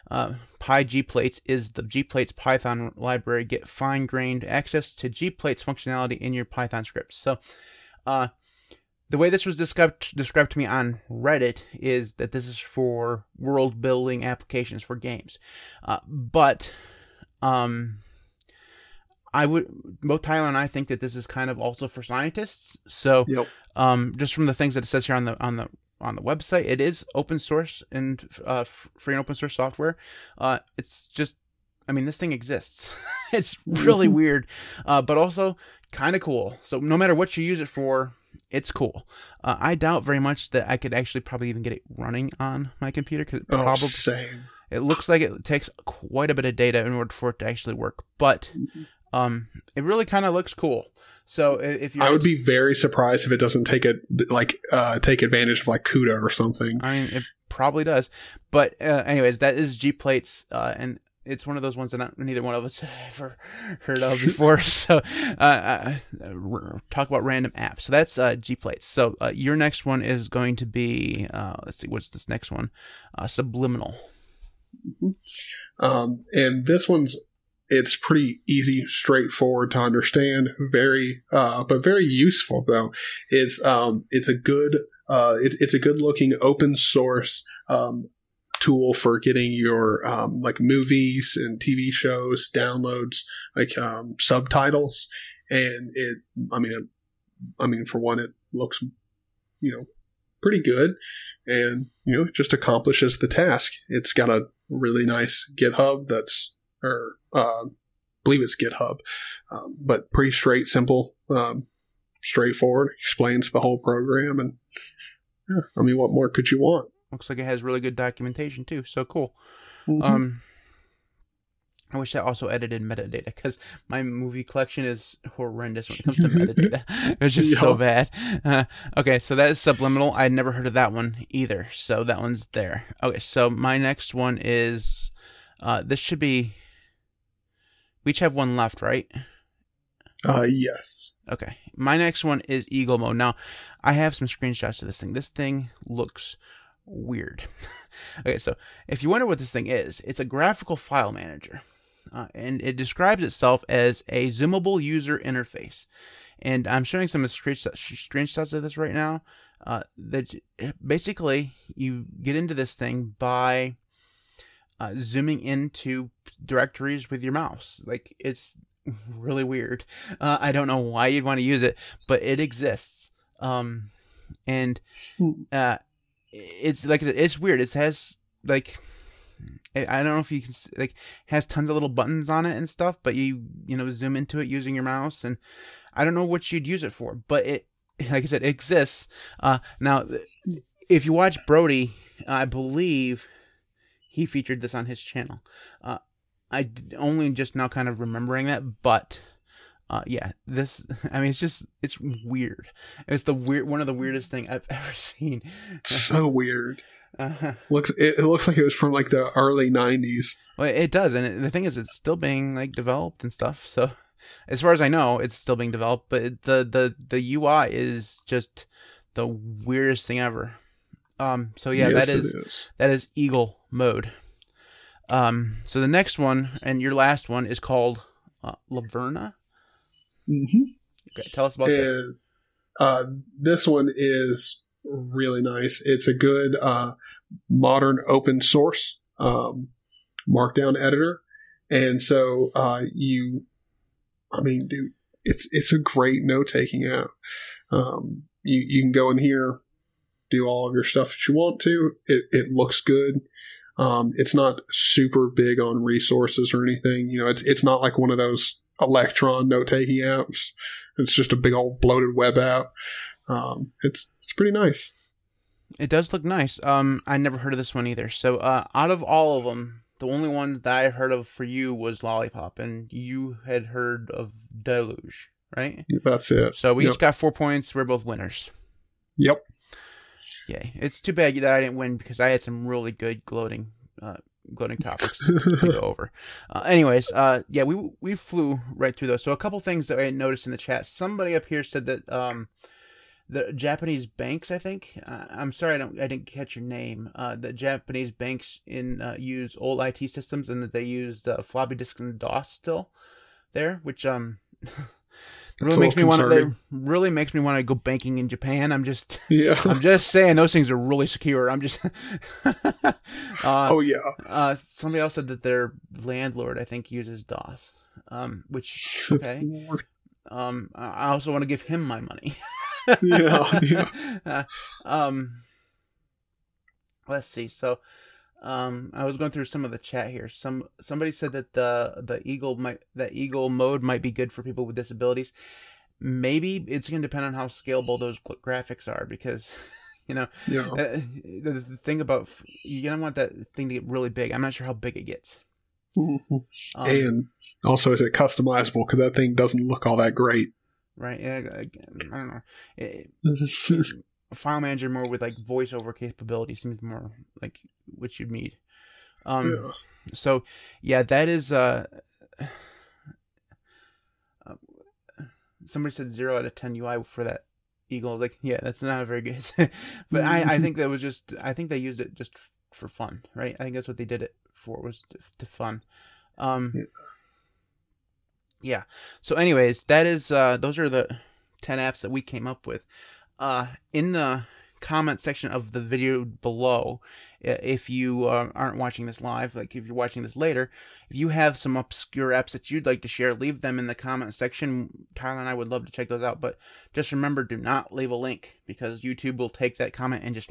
Uh, PyGplates is the G-Plates Python library. Get fine-grained access to G-Plates functionality in your Python scripts. So, uh, the way this was described, described to me on Reddit is that this is for world-building applications for games. Uh, but, um, I would, both Tyler and I think that this is kind of also for scientists. So, yep. um, just from the things that it says here on the on the on the website, it is open source and uh, free and open source software. Uh, it's just, I mean, this thing exists. It's really weird, uh, but also kind of cool. So no matter what you use it for, it's cool. Uh, I doubt very much that I could actually probably even get it running on my computer. Cause it oh, probably, same. It looks like it takes quite a bit of data in order for it to actually work, but um, it really kind of looks cool. So if you, I would be very surprised if it doesn't take it like uh, take advantage of like CUDA or something. I mean, it probably does. But uh, anyways, that is G-Plates, uh, and it's one of those ones that not, neither one of us have ever heard of before. So uh, uh, talk about random apps. So that's uh, G-Plates. So uh, your next one is going to be uh, let's see, what's this next one? Uh, Subliminal. Mm-hmm. Um, and this one's. It's pretty easy, straightforward to understand, very, uh, but very useful though. It's um, it's a good, uh, it, it's a good looking open source um, tool for getting your um, like movies and T V shows, downloads, like um, subtitles, and it. I mean, it, I mean, for one, it looks, you know, pretty good, and you know, just accomplishes the task. It's got a really nice GitHub that's. Or uh, I believe it's GitHub, um, but pretty straight, simple, um, straightforward. Explains the whole program, and yeah, I mean, what more could you want? Looks like it has really good documentation too. So cool. Mm-hmm. Um, I wish I also edited metadata because my movie collection is horrendous when it comes to metadata. It's just yeah. so bad. Uh, okay, so that is Subliminal. I'd never heard of that one either. So that one's there. Okay, so my next one is uh, this should be. We each have one left, right? Uh, yes. Okay. My next one is Eagle Mode. Now, I have some screenshots of this thing. This thing looks weird. Okay, so if you wonder what this thing is, it's a graphical file manager. Uh, and it describes itself as a zoomable user interface. And I'm showing some screenshots of this right now. Uh, that basically, you get into this thing by... Uh, zooming into directories with your mouse. Like, it's really weird. Uh, I don't know why you'd want to use it, but it exists. Um, and uh, it's like, it's weird. It has like, I don't know if you can see, like, has tons of little buttons on it and stuff, but you, you know, zoom into it using your mouse, and I don't know what you'd use it for, but it, like I said, it exists. Uh, now, if you watch Brody, I believe... he featured this on his channel. Uh, I only just now kind of remembering that, but uh, yeah, this. I mean, it's just it's weird. It's the weird one of the weirdest thing I've ever seen. So weird. Uh-huh. Looks it, it looks like it was from like the early nineties. Well, it does, and it, the thing is, it's still being like developed and stuff. So, as far as I know, it's still being developed. But it, the the the U I is just the weirdest thing ever. Um. So yeah, yes, that is, is that is Eagle Mode. Um. So the next one and your last one is called uh, Laverna. Mm-hmm. Okay. Tell us about and, this. Uh, this one is really nice. It's a good uh, modern open source um, Markdown editor, and so uh, you, I mean, dude, it's it's a great note taking app. Um. You you can go in here. Do all of your stuff that you want to. It, it looks good. Um, it's not super big on resources or anything. You know, it's it's not like one of those Electron note-taking apps. It's just a big old bloated web app. Um, it's it's pretty nice. It does look nice. Um, I never heard of this one either. So uh, out of all of them, the only one that I heard of for you was Lollipop, and you had heard of Deluge, right? That's it. So we yep. each got four points. We're both winners. Yep. Yay. It's too bad that I didn't win because I had some really good gloating uh, gloating topics to go over. Uh, anyways, uh, yeah, we we flew right through those. So a couple things that I noticed in the chat. Somebody up here said that um, the Japanese banks, I think. Uh, I'm sorry, I don't, I didn't catch your name. Uh, the Japanese banks in uh, use old I T systems, and that they used uh, floppy disks and DOS still there, which um. Really makes, me wanna, really makes me want to. Really makes me want to go banking in Japan. I'm just. Yeah. I'm just saying those things are really secure. I'm just. uh, oh yeah. Uh, somebody else said that their landlord, I think, uses DOS, um, which okay. Um, I also want to give him my money. yeah. Yeah. Uh, um. Let's see. So, um, I was going through some of the chat here. Some somebody said that the the eagle might that eagle mode might be good for people with disabilities. Maybe it's going to depend on how scalable those graphics are, because you know. Yeah. Uh, the, the thing about, you don't want that thing to get really big. I'm not sure how big it gets. um, and also, is it customizable? Because that thing doesn't look all that great. Right. Yeah. I don't know. It, it, file manager more with like voiceover capability seems more like what you need. Um, yeah. So, yeah, that is. Uh, uh, somebody said zero out of ten U I for that Eagle. Like, yeah, that's not very good. But I, I think that was just. I think they used it just for fun, right? I think that's what they did it for, was to, to fun. Um, yeah. Yeah. So, anyways, that is. Uh, those are the ten apps that we came up with. Uh, in the comment section of the video below, if you uh, aren't watching this live, like if you're watching this later, if you have some obscure apps that you'd like to share, leave them in the comment section. Tyler and I would love to check those out, but just remember, do not leave a link, because YouTube will take that comment and just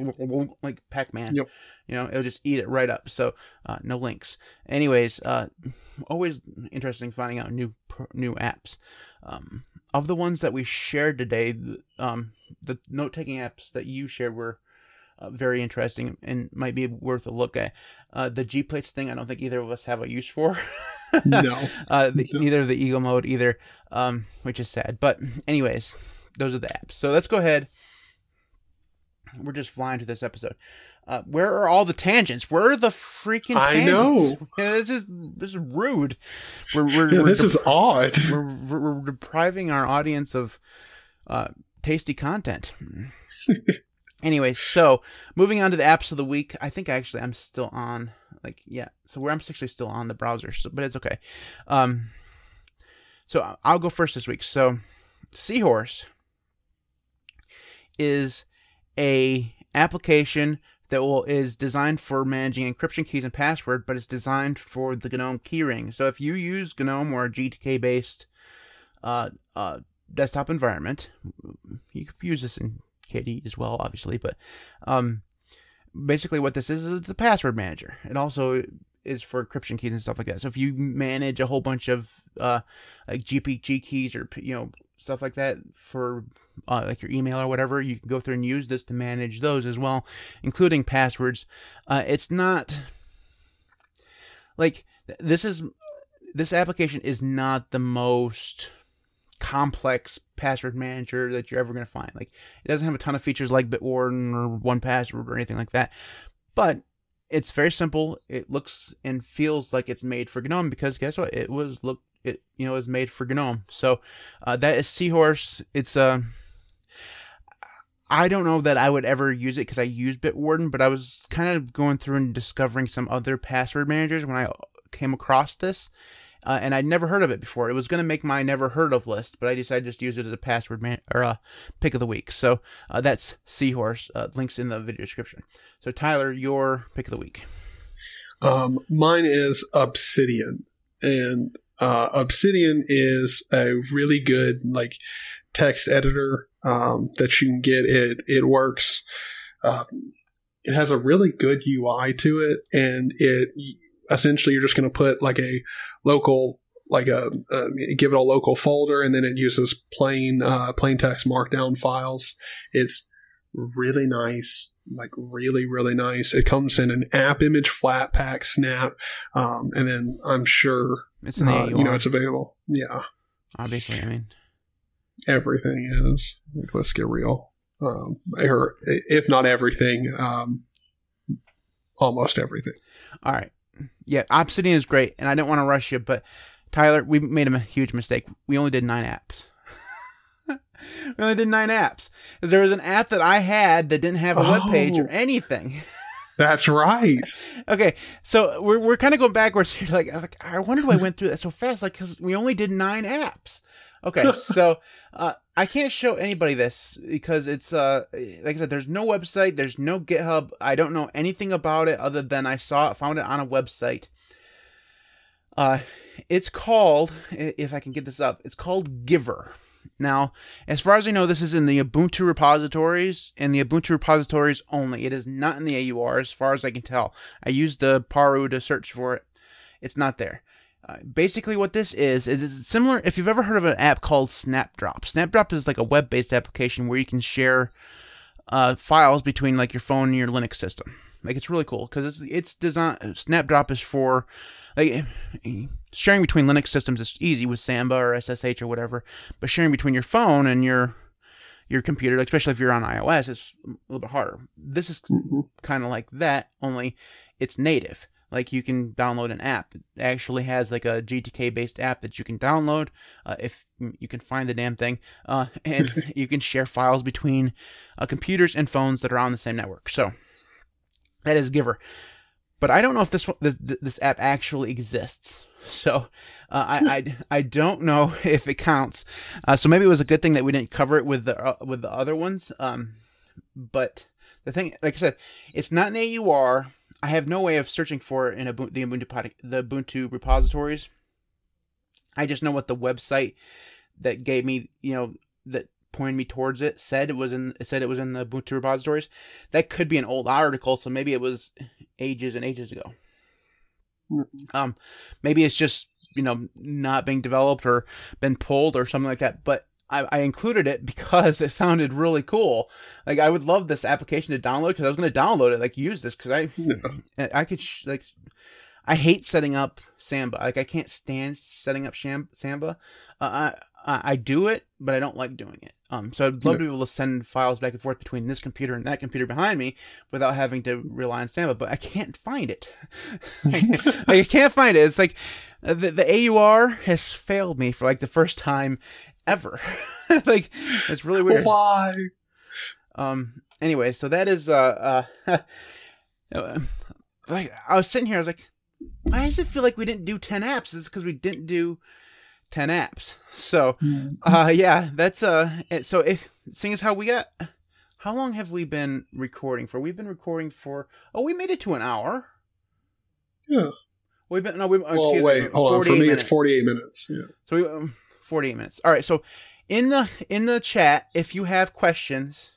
like Pac-Man. Yep. You know, it'll just eat it right up. So uh, no links. Anyways, uh, always interesting finding out new new apps. Um, of the ones that we shared today, the, um, the note-taking apps that you shared were uh, very interesting and might be worth a look at. Uh, the G-Plates thing, I don't think either of us have a use for. No. uh, the, no. Neither the Eagle Mode either, um, which is sad. But anyways, those are the apps. So let's go ahead. We're just flying to this episode. Uh, where are all the tangents? Where are the freaking I tangents? know. Yeah, this is this is rude. We're, we're, yeah, we're this is odd. We're, we're, we're depriving our audience of uh, tasty content. Anyway, so moving on to the apps of the week. I think actually I'm still on. Like yeah, so where I'm actually still on the browser, so, but it's okay. Um, so I'll go first this week. So Seahorse is a application that will is designed for managing encryption keys and password, but it's designed for the GNOME keyring. So if you use GNOME or a G T K based uh, uh, desktop environment, you could use this in K D E as well, obviously. But um, basically, what this is is the password manager. It also is for encryption keys and stuff like that. So if you manage a whole bunch of uh, like G P G keys or you know stuff like that for uh, like your email or whatever, you can go through and use this to manage those as well, including passwords. Uh, it's not like this is this application is not the most complex password manager that you're ever going to find. Like it doesn't have a ton of features like Bitwarden or one password or anything like that, but it's very simple. It looks and feels like it's made for GNOME because guess what? It was looked It you know is made for GNOME. So uh, that is Seahorse. It's uh, I don't know that I would ever use it because I use Bitwarden, but I was kind of going through and discovering some other password managers when I came across this, uh, and I'd never heard of it before. It was going to make my never heard of list, but I decided just to use it as a password man or a pick of the week. So uh, that's Seahorse. Uh, links in the video description. So Tyler, your pick of the week. Um, mine is Obsidian, and Uh, Obsidian is a really good like text editor um, that you can get. It it works. Um, it has a really good U I to it, and it essentially you're just going to put like a local like a uh, give it a local folder, and then it uses plain uh, plain text markdown files. It's really nice. Like really, really nice. It comes in an app image, flat pack, snap, um, and then I'm sure it's in the uh, you know it's available. Yeah, obviously. I mean, everything is. Like, let's get real. Um, or if not everything, um, almost everything. All right. Yeah, Obsidian is great, and I don't want to rush you, but Tyler, we made a huge mistake. We only did nine apps. We only did nine apps. Because there was an app that I had that didn't have a oh, web page or anything. That's right. Okay, so we're we're kind of going backwards here. Like, like I wonder why I went through that so fast. Like, because we only did nine apps. Okay, so uh, I can't show anybody this because it's uh like I said, there's no website, there's no GitHub. I don't know anything about it other than I saw it, found it on a website. Uh, it's called, if I can get this up, it's called Giver. Now, as far as I know, this is in the Ubuntu repositories and the Ubuntu repositories only. It is not in the A U R as far as I can tell. I used the Paru to search for it. It's not there. Uh, basically, what this is, is it's similar, if you've ever heard of an app called Snapdrop. Snapdrop is like a web-based application where you can share uh, files between like your phone and your Linux system. Like, it's really cool because it's it's designed. Snapdrop is for like sharing between Linux systems is easy with Samba or S S H or whatever, but sharing between your phone and your your computer, especially if you're on iOS, it's a little bit harder. This is mm-hmm. kind of like that, only it's native. Like, you can download an app. It actually has like a G T K based app that you can download uh, if you can find the damn thing, uh, and you can share files between uh, computers and phones that are on the same network. So that is Giver, but I don't know if this this, this app actually exists. So uh, I, I I don't know if it counts. Uh, so maybe it was a good thing that we didn't cover it with the uh, with the other ones. Um, but the thing, like I said, it's not an A U R. I have no way of searching for it in Ubuntu, the Ubuntu the Ubuntu repositories. I just know what the website that gave me, you know, that pointed me towards it said. It was in it said it was in the Ubuntu repositories. That could be an old article, so maybe it was ages and ages ago. Um, maybe it's just, you know, not being developed or been pulled or something like that. But I, I included it because it sounded really cool. Like, I would love this application to download because I was going to download it, like use this because I, yeah. I could sh like, I hate setting up Samba. Like, I can't stand setting up sham Samba. Uh, I I do it, but I don't like doing it. Um, so I'd love yeah. to be able to send files back and forth between this computer and that computer behind me without having to rely on Samba. But I can't find it. I, can't, like, I can't find it. It's like the the A U R has failed me for like the first time ever. Like, it's really weird. Why? Um. Anyway, so that is uh uh. Like, I was sitting here, I was like, why does it feel like we didn't do ten apps? It's because we didn't do ten apps. So, uh, yeah, that's uh. So if seeing as how we got, how long have we been recording for? We've been recording for. Oh, we made it to an hour. Yeah. We've been no. We well, wait. Hold on. For me, minutes. It's forty-eight minutes. Yeah. So we. Um, forty-eight minutes. All right. So in the, in the chat, if you have questions,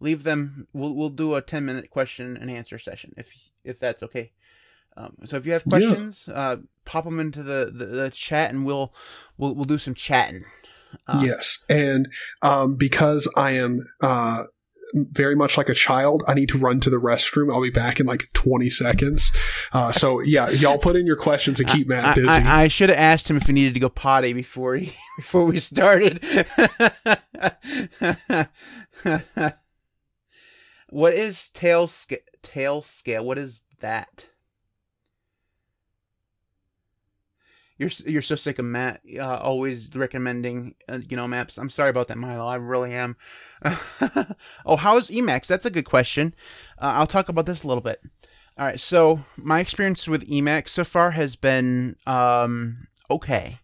leave them. We'll, we'll do a ten minute question and answer session if, if that's okay. Um, so if you have questions, yeah. uh, pop them into the, the, the chat and we'll, we'll, we'll do some chatting. Um, yes. And, um, because I am, uh, very much like a child, I need to run to the restroom. I'll be back in like twenty seconds. Uh, so yeah, y'all put in your questions and keep I, Matt busy. I, I, I should have asked him if he needed to go potty before he, before we started. What is tail sca tail scale? What is that? You're you're so sick of Matt uh, always recommending uh, you know maps. I'm sorry about that, Milo. I really am. Oh, how is Emacs? That's a good question. Uh, I'll talk about this a little bit. All right. So my experience with Emacs so far has been um, okay.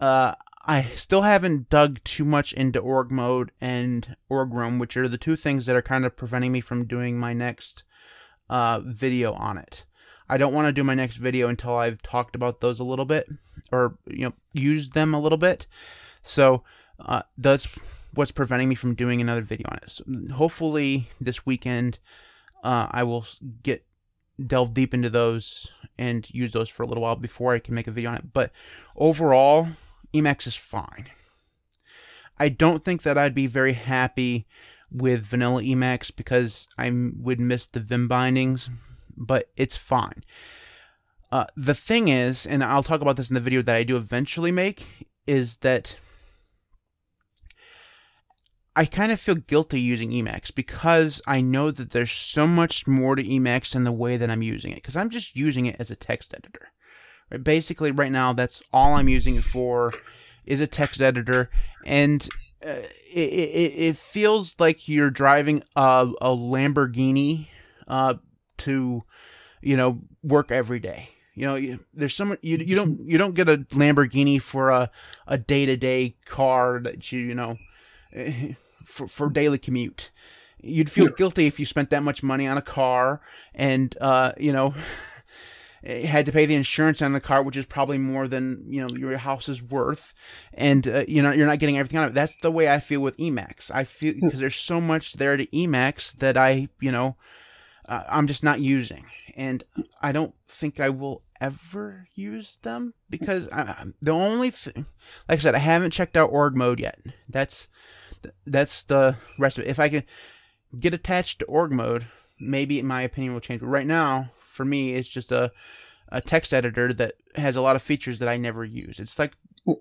Uh, I still haven't dug too much into org mode and org room, which are the two things that are kind of preventing me from doing my next uh, video on it. I don't want to do my next video until I've talked about those a little bit, or, you know, used them a little bit. So uh, that's what's preventing me from doing another video on it. So hopefully this weekend uh, I will get delve deep into those and use those for a little while before I can make a video on it. But overall, Emacs is fine. I don't think that I'd be very happy with vanilla Emacs because I would miss the Vim bindings. But it's fine. Uh, the thing is, and I'll talk about this in the video that I do eventually make, is that I kind of feel guilty using Emacs because I know that there's so much more to Emacs in the way that I'm using it. Because I'm just using it as a text editor. Right? Basically, right now, that's all I'm using it for is a text editor. And uh, it, it, it feels like you're driving a, a Lamborghini uh to, you know, work every day. You know, you, there's someone you you don't you don't get a Lamborghini for a a day to day car that you you know for for daily commute. You'd feel guilty if you spent that much money on a car and uh you know had to pay the insurance on the car, which is probably more than you know your house is worth, and uh, you know you're not getting everything out of it. That's the way I feel with Emacs. I feel because there's so much there to Emacs that I you know. Uh, I'm just not using, and I don't think I will ever use them because I, the only thing, like I said, I haven't checked out org mode yet. That's, that's the rest of it. If I can, get attached to org mode, maybe my opinion will change. But right now, for me, it's just a, a text editor that has a lot of features that I never use. It's like uh,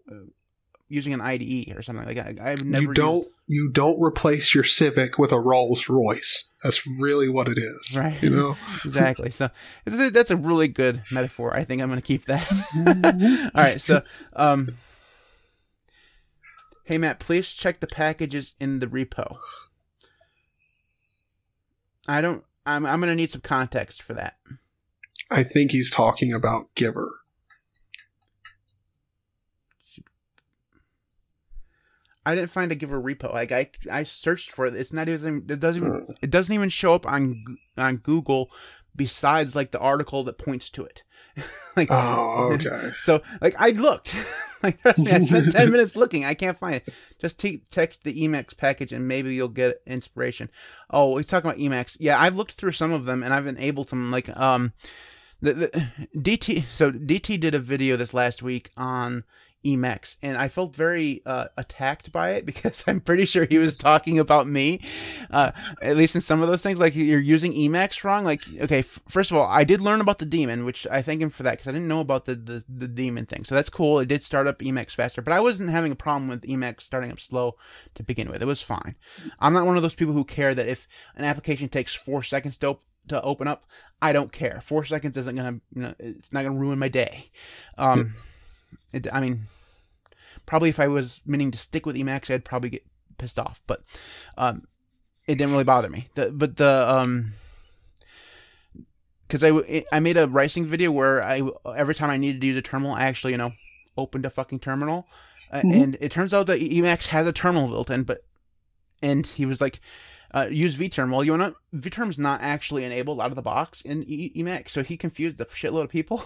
using an I D E or something like that. I've never. You don't. Used... You don't replace your Civic with a Rolls Royce. That's really what it is, right? You know, exactly. So that's a really good metaphor. I think I'm going to keep that. All right. So, um, hey Matt, please check the packages in the repo. I don't. I'm. I'm going to need some context for that. I think he's talking about Giver. I didn't find a Giver repo. Like I, I searched for it. It's not even. It doesn't. Even, it doesn't even show up on on Google. Besides, like the article that points to it. Like, oh, okay. So, like, I looked. Like, I spent ten minutes looking. I can't find it. Just te text the Emacs package, and maybe you'll get inspiration. Oh, he's talking about Emacs. Yeah, I've looked through some of them, and I've enabled some. Like, um, the, the D T. So D T did a video this last week on Emacs, and I felt very uh, attacked by it, because I'm pretty sure he was talking about me, uh, at least in some of those things. Like, you're using Emacs wrong. Like, okay, f first of all, I did learn about the daemon, which I thank him for that, because I didn't know about the, the, the daemon thing. So that's cool. It did start up Emacs faster, but I wasn't having a problem with Emacs starting up slow to begin with. It was fine. I'm not one of those people who care that if an application takes four seconds to open to open up, I don't care. Four seconds isn't gonna, you know, it's not gonna ruin my day. Um, It, I mean, probably if I was meaning to stick with Emacs, I'd probably get pissed off, but um, it didn't really bother me. The, but the um, because I it, I made a writing video where I every time I needed to use a terminal, I actually you know opened a fucking terminal, uh, mm-hmm. and it turns out that Emacs has a terminal built in. But and he was like, uh, use vTerm. Well, you know, vTerm's not actually enabled out of the box in e Emacs, so he confused a shitload of people,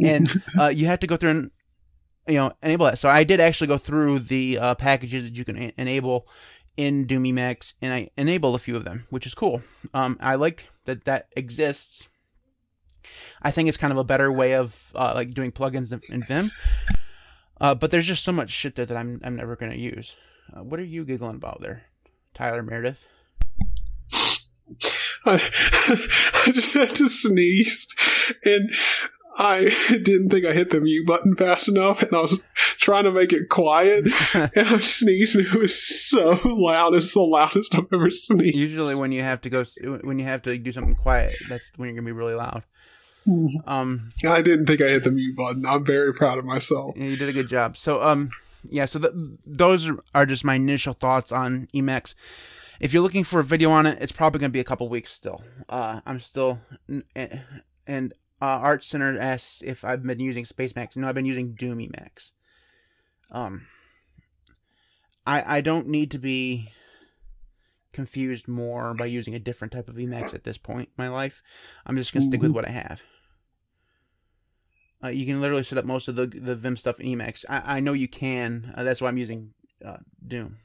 and uh, you had to go through and you know, enable that. So I did actually go through the uh, packages that you can enable in Doom Emacs, and I enabled a few of them, which is cool. Um, I like that that exists. I think it's kind of a better way of uh, like doing plugins in Vim. Uh, but there's just so much shit there that I'm I'm never gonna use. Uh, what are you giggling about there, Tyler Meredith? I, I just had to sneeze and. I didn't think I hit the mute button fast enough, and I was trying to make it quiet, and I sneezed, and it was so loud. It's the loudest I've ever sneezed. Usually when you have to go, when you have to do something quiet, that's when you're going to be really loud. Um, I didn't think I hit the mute button. I'm very proud of myself. You did a good job. So, um, yeah, so the, those are just my initial thoughts on Emacs. If you're looking for a video on it, it's probably going to be a couple weeks still. Uh, I'm still... and. Uh, Art Center asks if I've been using Space Max. No, I've been using Doom Emacs. Um, I I don't need to be confused more by using a different type of Emacs at this point in my life. I'm just gonna stick mm-hmm. with what I have. Uh, you can literally set up most of the the Vim stuff in Emacs. I I know you can. Uh, that's why I'm using uh, Doom.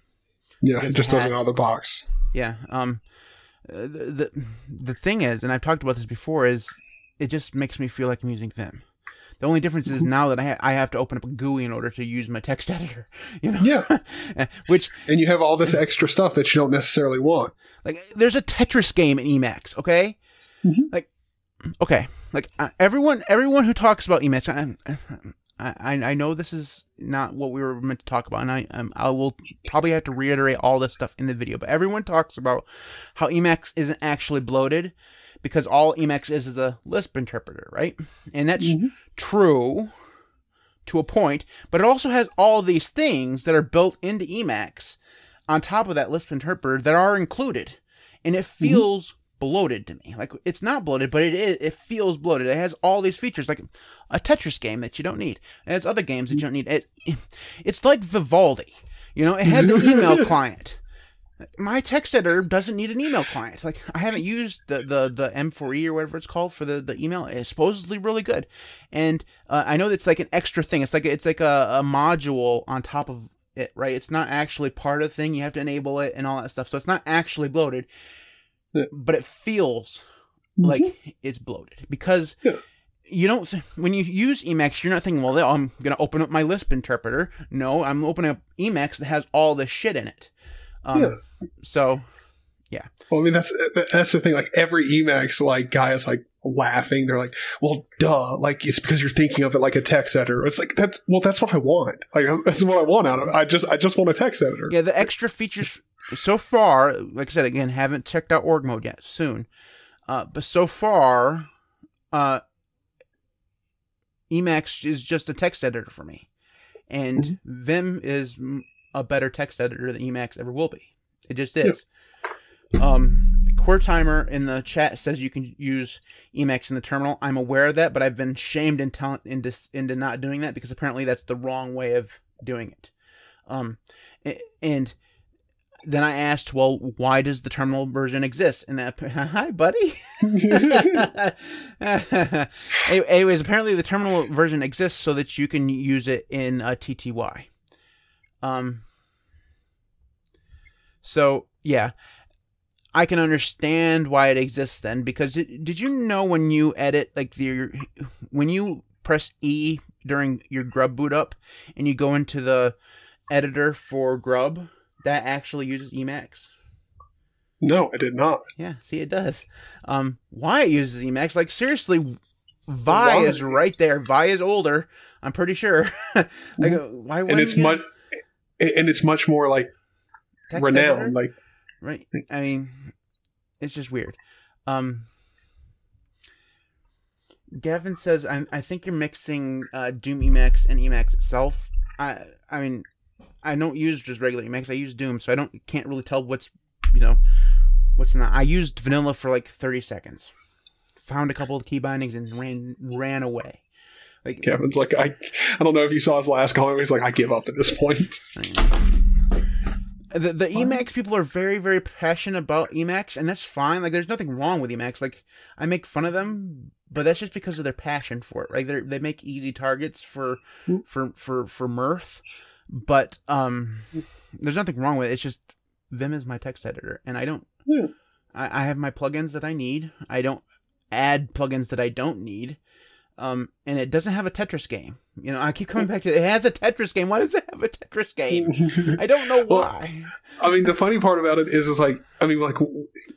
Yeah, because it just doesn't out of the box. Yeah. Um. The, the the thing is, and I've talked about this before, is it just makes me feel like I'm using Vim. The only difference is now that I ha I have to open up a G U I in order to use my text editor, you know. Yeah. Which and you have all this extra stuff that you don't necessarily want. Like there's a Tetris game in Emacs, okay? Mm-hmm. Like okay, like uh, everyone everyone who talks about Emacs, I, I I know this is not what we were meant to talk about, and I um, I will probably have to reiterate all this stuff in the video. But everyone talks about how Emacs isn't actually bloated, because all Emacs is is a Lisp interpreter, right? And that's mm-hmm. true to a point, but it also has all these things that are built into Emacs on top of that Lisp interpreter that are included. And it feels mm-hmm. bloated to me. Like, it's not bloated, but it is, it feels bloated. It has all these features, like a Tetris game that you don't need. It has other games that you don't need. It, it's like Vivaldi. You know, it has an email client. My text editor doesn't need an email client. It's like I haven't used the, the, the M four E or whatever it's called for the, the email. It's supposedly really good. And uh, I know it's like an extra thing. It's like it's like a, a module on top of it, right? It's not actually part of the thing. You have to enable it and all that stuff. So it's not actually bloated, yeah. but it feels mm-hmm. like it's bloated because yeah. you don't. When you use Emacs, you're not thinking, well, I'm going to open up my Lisp interpreter. No, I'm opening up Emacs that has all this shit in it. Um, yeah. So yeah. Well, I mean, that's that's the thing. Like, every Emacs like guy is like laughing. They're like, "Well, duh! Like, it's because you're thinking of it like a text editor." It's like, that's well, that's what I want. Like, that's what I want out of it. I just I just want a text editor. Yeah, the extra features so far, like I said again, haven't checked out org mode yet. Soon, uh, but so far, uh, Emacs is just a text editor for me, and mm-hmm. Vim is a better text editor than Emacs ever will be. It just is. Yep. Um, Quirtimer in the chat says you can use Emacs in the terminal. I'm aware of that, but I've been shamed into into, into not doing that because apparently that's the wrong way of doing it. Um, and then I asked, well, why does the terminal version exist? And that, hi, buddy. Anyways, apparently the terminal version exists so that you can use it in uh, T T Y. Um, so yeah, I can understand why it exists then, because it, did you know when you edit, like the, when you press E during your Grub boot up and you go into the editor for Grub, that actually uses Emacs? No, I did not. Yeah. See, it does. Um, why it uses Emacs? Like, seriously, Vi why? is right there. Vi is older. I'm pretty sure. Like, why wouldn't and it's much. And it's much more like text renowned, editor? like right. I mean, it's just weird. Um, Gavin says, "I I think you're mixing uh, Doom Emacs and Emacs itself." I I mean, I don't use just regular Emacs. I use Doom, so I don't can't really tell what's you know what's not. I used vanilla for like thirty seconds, found a couple of key bindings, and ran ran away. Like, Kevin's like, I I don't know if you saw his last comment. He's like, I give up at this point. The, the Emacs people are very, very passionate about Emacs, and that's fine. Like, there's nothing wrong with Emacs. Like, I make fun of them, but that's just because of their passion for it. Right? They they make easy targets for for for for mirth, but um, there's nothing wrong with it. It's just Vim is my text editor, and I don't. Yeah. I I have my plugins that I need. I don't add plugins that I don't need. Um, and it doesn't have a Tetris game. You know, I keep coming back to it. It has a Tetris game. Why does it have a Tetris game? I don't know why. Well, I mean, the funny part about it is, is like, I mean, like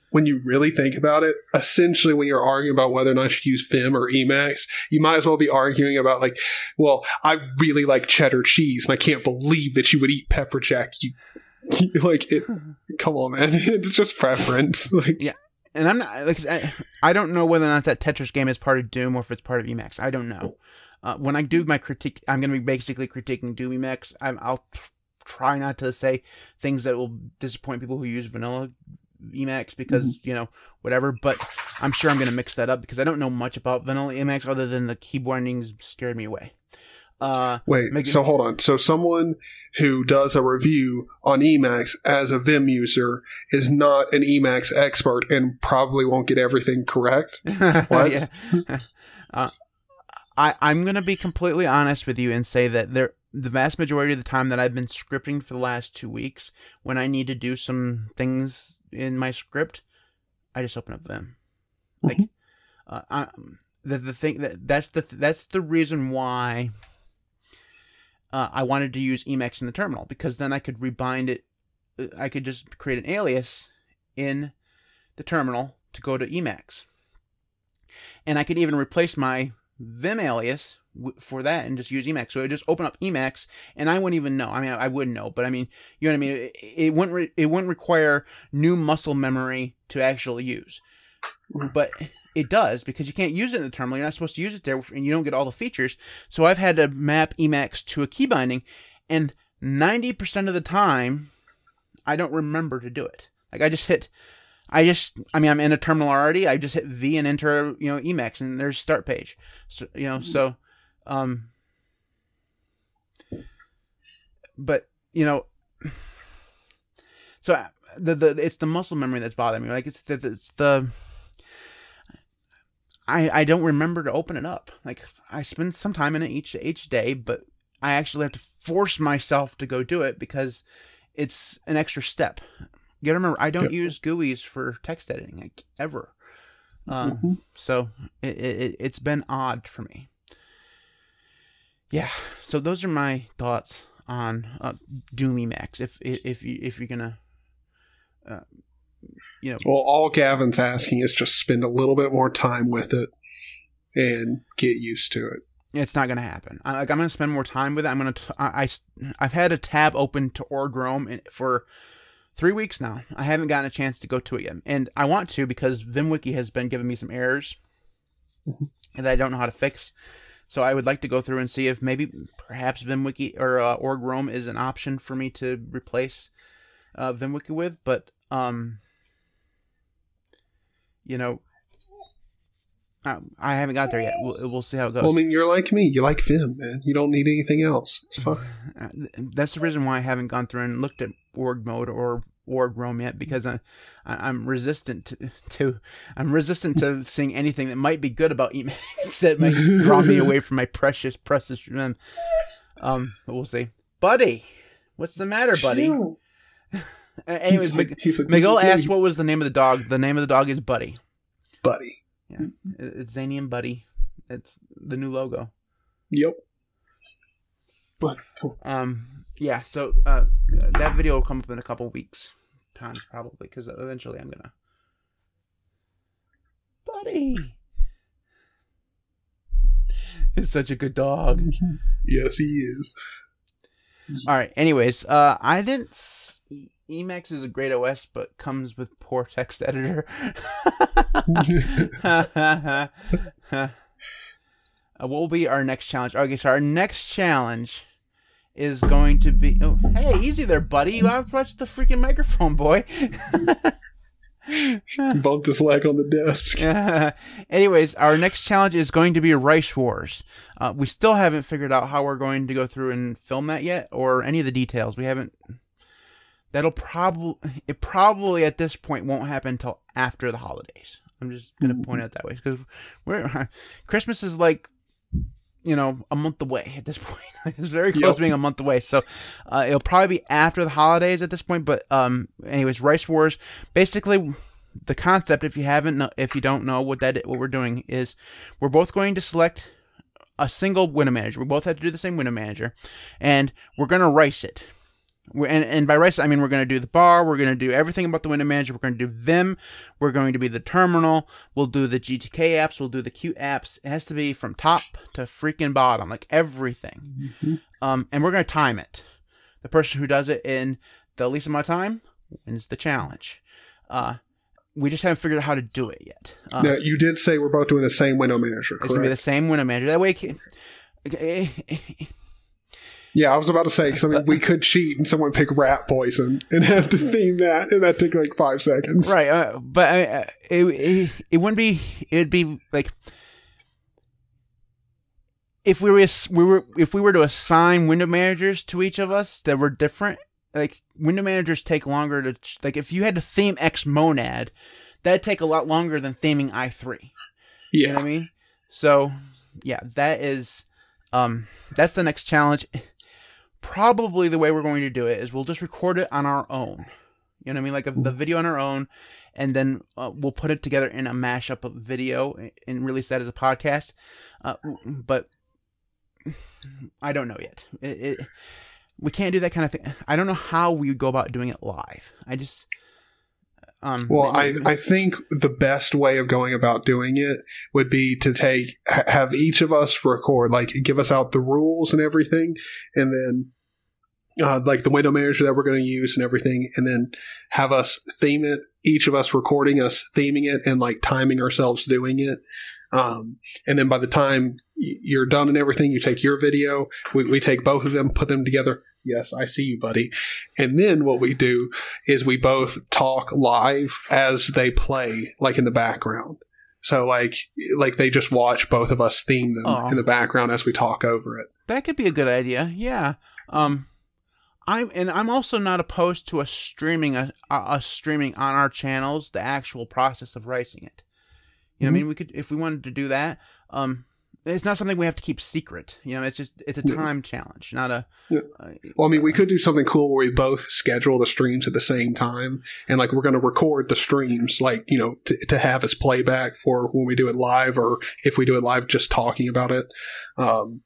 when you really think about it, essentially when you're arguing about whether or not you should use Vim or Emacs, you might as well be arguing about like, well, I really like cheddar cheese and I can't believe that you would eat pepper jack. You, you like it. Come on, man. It's just preference. Like, yeah. And I'm not like I, I don't know whether or not that Tetris game is part of Doom or if it's part of Emacs. I don't know. Uh, when I do my critique, I'm going to be basically critiquing Doom Emacs. I'm, I'll try not to say things that will disappoint people who use vanilla Emacs because mm-hmm. you know whatever. But I'm sure I'm going to mix that up because I don't know much about vanilla Emacs other than the key bindings scared me away. Uh, Wait, making, so hold on. So someone who does a review on Emacs as a Vim user is not an Emacs expert and probably won't get everything correct? What? Yeah. uh, I, I'm going to be completely honest with you and say that there, the vast majority of the time that I've been scripting for the last two weeks, when I need to do some things in my script, I just open up Vim. Like, mm-hmm. uh, I, the the thing that that's the that's the reason why. Uh, I wanted to use Emacs in the terminal because then I could rebind it. I could just create an alias in the terminal to go to Emacs. And I could even replace my Vim alias w for that and just use Emacs. So it would just open up Emacs and I wouldn't even know. I mean, I, I wouldn't know, but I mean, you know what I mean? It, it, wouldn't re it wouldn't require new muscle memory to actually use. But it does because you can't use it in the terminal. You're not supposed to use it there, and you don't get all the features. So I've had to map Emacs to a key binding, and ninety percent of the time, I don't remember to do it. Like I just hit, I just, I mean, I'm in a terminal already. I just hit V and enter, you know, Emacs, and there's start page. So you know, so, um, but you know, so the the it's the muscle memory that's bothering me. Like it's the it's the I, I don't remember to open it up. Like I spend some time in it each each day, but I actually have to force myself to go do it because it's an extra step. You gotta remember, I don't yep. use G U Is for text editing like ever. Um, mm-hmm. So it, it, it's been odd for me. Yeah. So those are my thoughts on uh, Doom Emacs. If if you if you're gonna uh, you know. Well, all Gavin's asking is just spend a little bit more time with it and get used to it. It's not going to happen. I, like, I'm going to spend more time with it. I'm going to. I I've had a tab open to Org Rome for three weeks now. I haven't gotten a chance to go to it yet, and I want to because Vimwiki has been giving me some errors that I don't know how to fix. So I would like to go through and see if maybe, perhaps Vimwiki or uh, Org Rome is an option for me to replace uh, Vimwiki with. But um, you know. I haven't got there yet. We'll, we'll see how it goes. Well, I mean, you're like me. You like Vim, man. You don't need anything else. It's fine. That's the reason why I haven't gone through and looked at org mode or org Rome yet, because I, I'm resistant to, to I'm resistant to seeing anything that might be good about Emacs that might draw me away from my precious, precious Vim. Um, but we'll see. Buddy, what's the matter, buddy? Sure. Anyways, like, Miguel like, like, asked, "What was the name of the dog?" The name of the dog is Buddy. Buddy. Yeah, it's Zany and Buddy. It's the new logo. Yep. But um, yeah. So uh, that video will come up in a couple weeks, times probably, because eventually I'm gonna. Buddy. He's such a good dog. Yes, he is. All right. Anyways, uh, I didn't. See... Emacs is a great O S, but comes with poor text editor. What will be our next challenge? Okay, so our next challenge is going to be... Oh, hey, easy there, buddy. You outwatched the freaking microphone, boy. Bumped his leg on the desk. Uh, anyways, our next challenge is going to be Rice Wars. Uh, we still haven't figured out how we're going to go through and film that yet, or any of the details. We haven't... That'll probably, it probably at this point won't happen until after the holidays. I'm just going to point out that way because we're, Christmas is like, you know, a month away at this point. It's very close yep. to being a month away. So uh, it'll probably be after the holidays at this point. But um, anyways, Rice Wars, basically the concept, if you haven't, if you don't know what that, what we're doing is we're both going to select a single window manager. We both have to do the same window manager and we're going to rice it. We're, and, and by rice, I mean we're going to do the bar, we're going to do everything about the window manager, we're going to do Vim, we're going to be the terminal, we'll do the G T K apps, we'll do the Qt apps. It has to be from top to freaking bottom, like everything. Mm-hmm. Um, and we're going to time it. The person who does it in the least amount of time wins the challenge. Uh, we just haven't figured out how to do it yet. Um, now, you did say we're both doing the same window manager, correct? It's going to be the same window manager. That way... Okay. Yeah, I was about to say, because I mean, we could cheat and someone pick rat poison and have to theme that, and that took like five seconds. Right, uh, but uh, it, it it wouldn't be. It'd be like if we were we were if we were to assign window managers to each of us that were different. Like window managers take longer to like if you had to theme X Monad, that'd take a lot longer than theming i three. Yeah, you know what I mean. So yeah, that is um that's the next challenge. Probably the way we're going to do it is we'll just record it on our own. You know what I mean? Like a, the video on our own, and then uh, we'll put it together in a mashup of video and release that as a podcast. Uh, but I don't know yet. It, it, we can't do that kind of thing. I don't know how we would go about doing it live. I just... Um, well, I, I think the best way of going about doing it would be to take have each of us record, like give us out the rules and everything, and then uh, like the window manager that we're going to use and everything, and then have us theme it, each of us recording us theming it and like timing ourselves doing it. Um, and then by the time you're done and everything, you take your video, we, we take both of them, put them together. Yes, I see you, buddy. And then what we do is we both talk live as they play, like in the background. So like like they just watch both of us theme them oh. in the background as we talk over it. That could be a good idea. Yeah. Um I'm and I'm also not opposed to us streaming a, a streaming on our channels the actual process of ricing it. You mm-hmm. know what I mean? We could if we wanted to do that. Um It's not something we have to keep secret. You know, it's just, it's a time yeah. challenge, not a... Yeah. Uh, well, I mean, we could do something cool where we both schedule the streams at the same time. And, like, we're going to record the streams, like, you know, to, to have as playback for when we do it live or if we do it live, just talking about it. Um,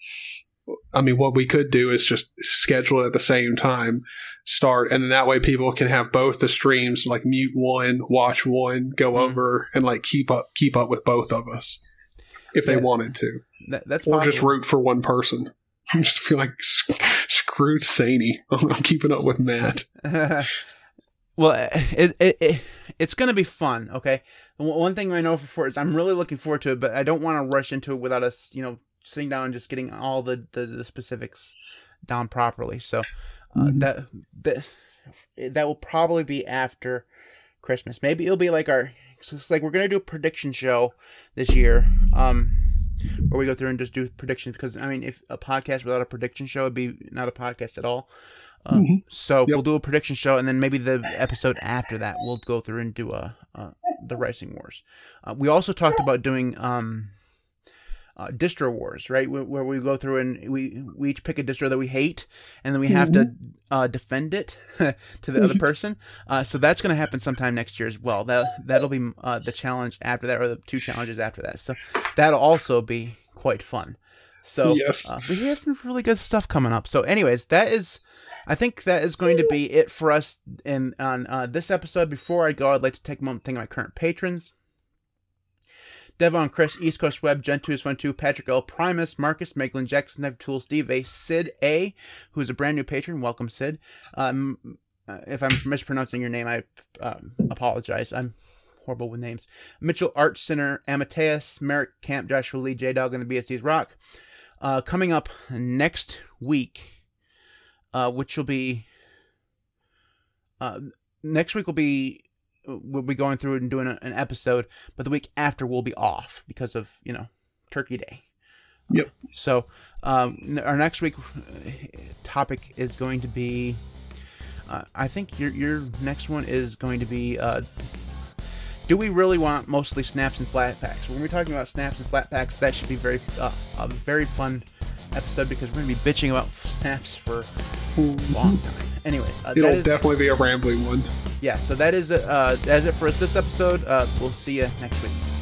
I mean, what we could do is just schedule it at the same time, start, and then that way people can have both the streams, like mute one, watch one, go mm-hmm. over, and like keep up, keep up with both of us if they yeah. wanted to. That, that's or possible. Just root for one person. I just feel like screwed Saney. I'm, I'm keeping up with Matt. Well, it, it, it it's going to be fun, okay? One thing I know for, for is I'm really looking forward to it, but I don't want to rush into it without us, you know, sitting down and just getting all the, the, the specifics down properly. So uh, mm-hmm. that, that that will probably be after Christmas. Maybe it'll be like our, so it's like we're going to do a prediction show this year, um, where we go through and just do predictions, because, I mean, if a podcast without a prediction show would be not a podcast at all. Uh, mm-hmm. So yep. we'll do a prediction show, and then maybe the episode after that we'll go through and do a, uh, the Rising Wars. Uh, we also talked about doing um, uh, distro wars, right? Where, where we go through and we, we each pick a distro that we hate, and then we have mm-hmm. to uh, defend it to the other person. Uh, so that's going to happen sometime next year as well. That that'll be uh, the challenge after that, or the two challenges after that. So that'll also be quite fun. So yes. uh, we have some really good stuff coming up. So, anyways, that is. I think that is going to be it for us in on uh, this episode. Before I go, I'd like to take a moment to thank my current patrons. Devon, Chris, East Coast Web, Gen two is one two, Patrick L, Primus, Marcus, Meglin, Jackson, Nev Tool, Steve A, Sid A, who is a brand new patron. Welcome, Sid. Um, if I'm mispronouncing your name, I uh, apologize. I'm horrible with names. Mitchell, Arch Center, Amateus, Merrick, Camp, Joshua Lee, J-Dog, and the B S Ds Rock. Uh, coming up next week... Uh, which will be uh, next week. Will be we'll be going through and doing a, an episode, but the week after we'll be off because of you know Turkey Day. Yep. So um, our next week topic is going to be. Uh, I think your your next one is going to be. Uh, Do we really want mostly snaps and flat packs? When we're talking about snaps and flat packs, that should be very uh, a very fun episode because we're going to be bitching about snaps for a long time. Anyways, uh, it'll is, definitely be a rambling one. Yeah, so that is, uh, that is it for us this episode. Uh, we'll see you next week.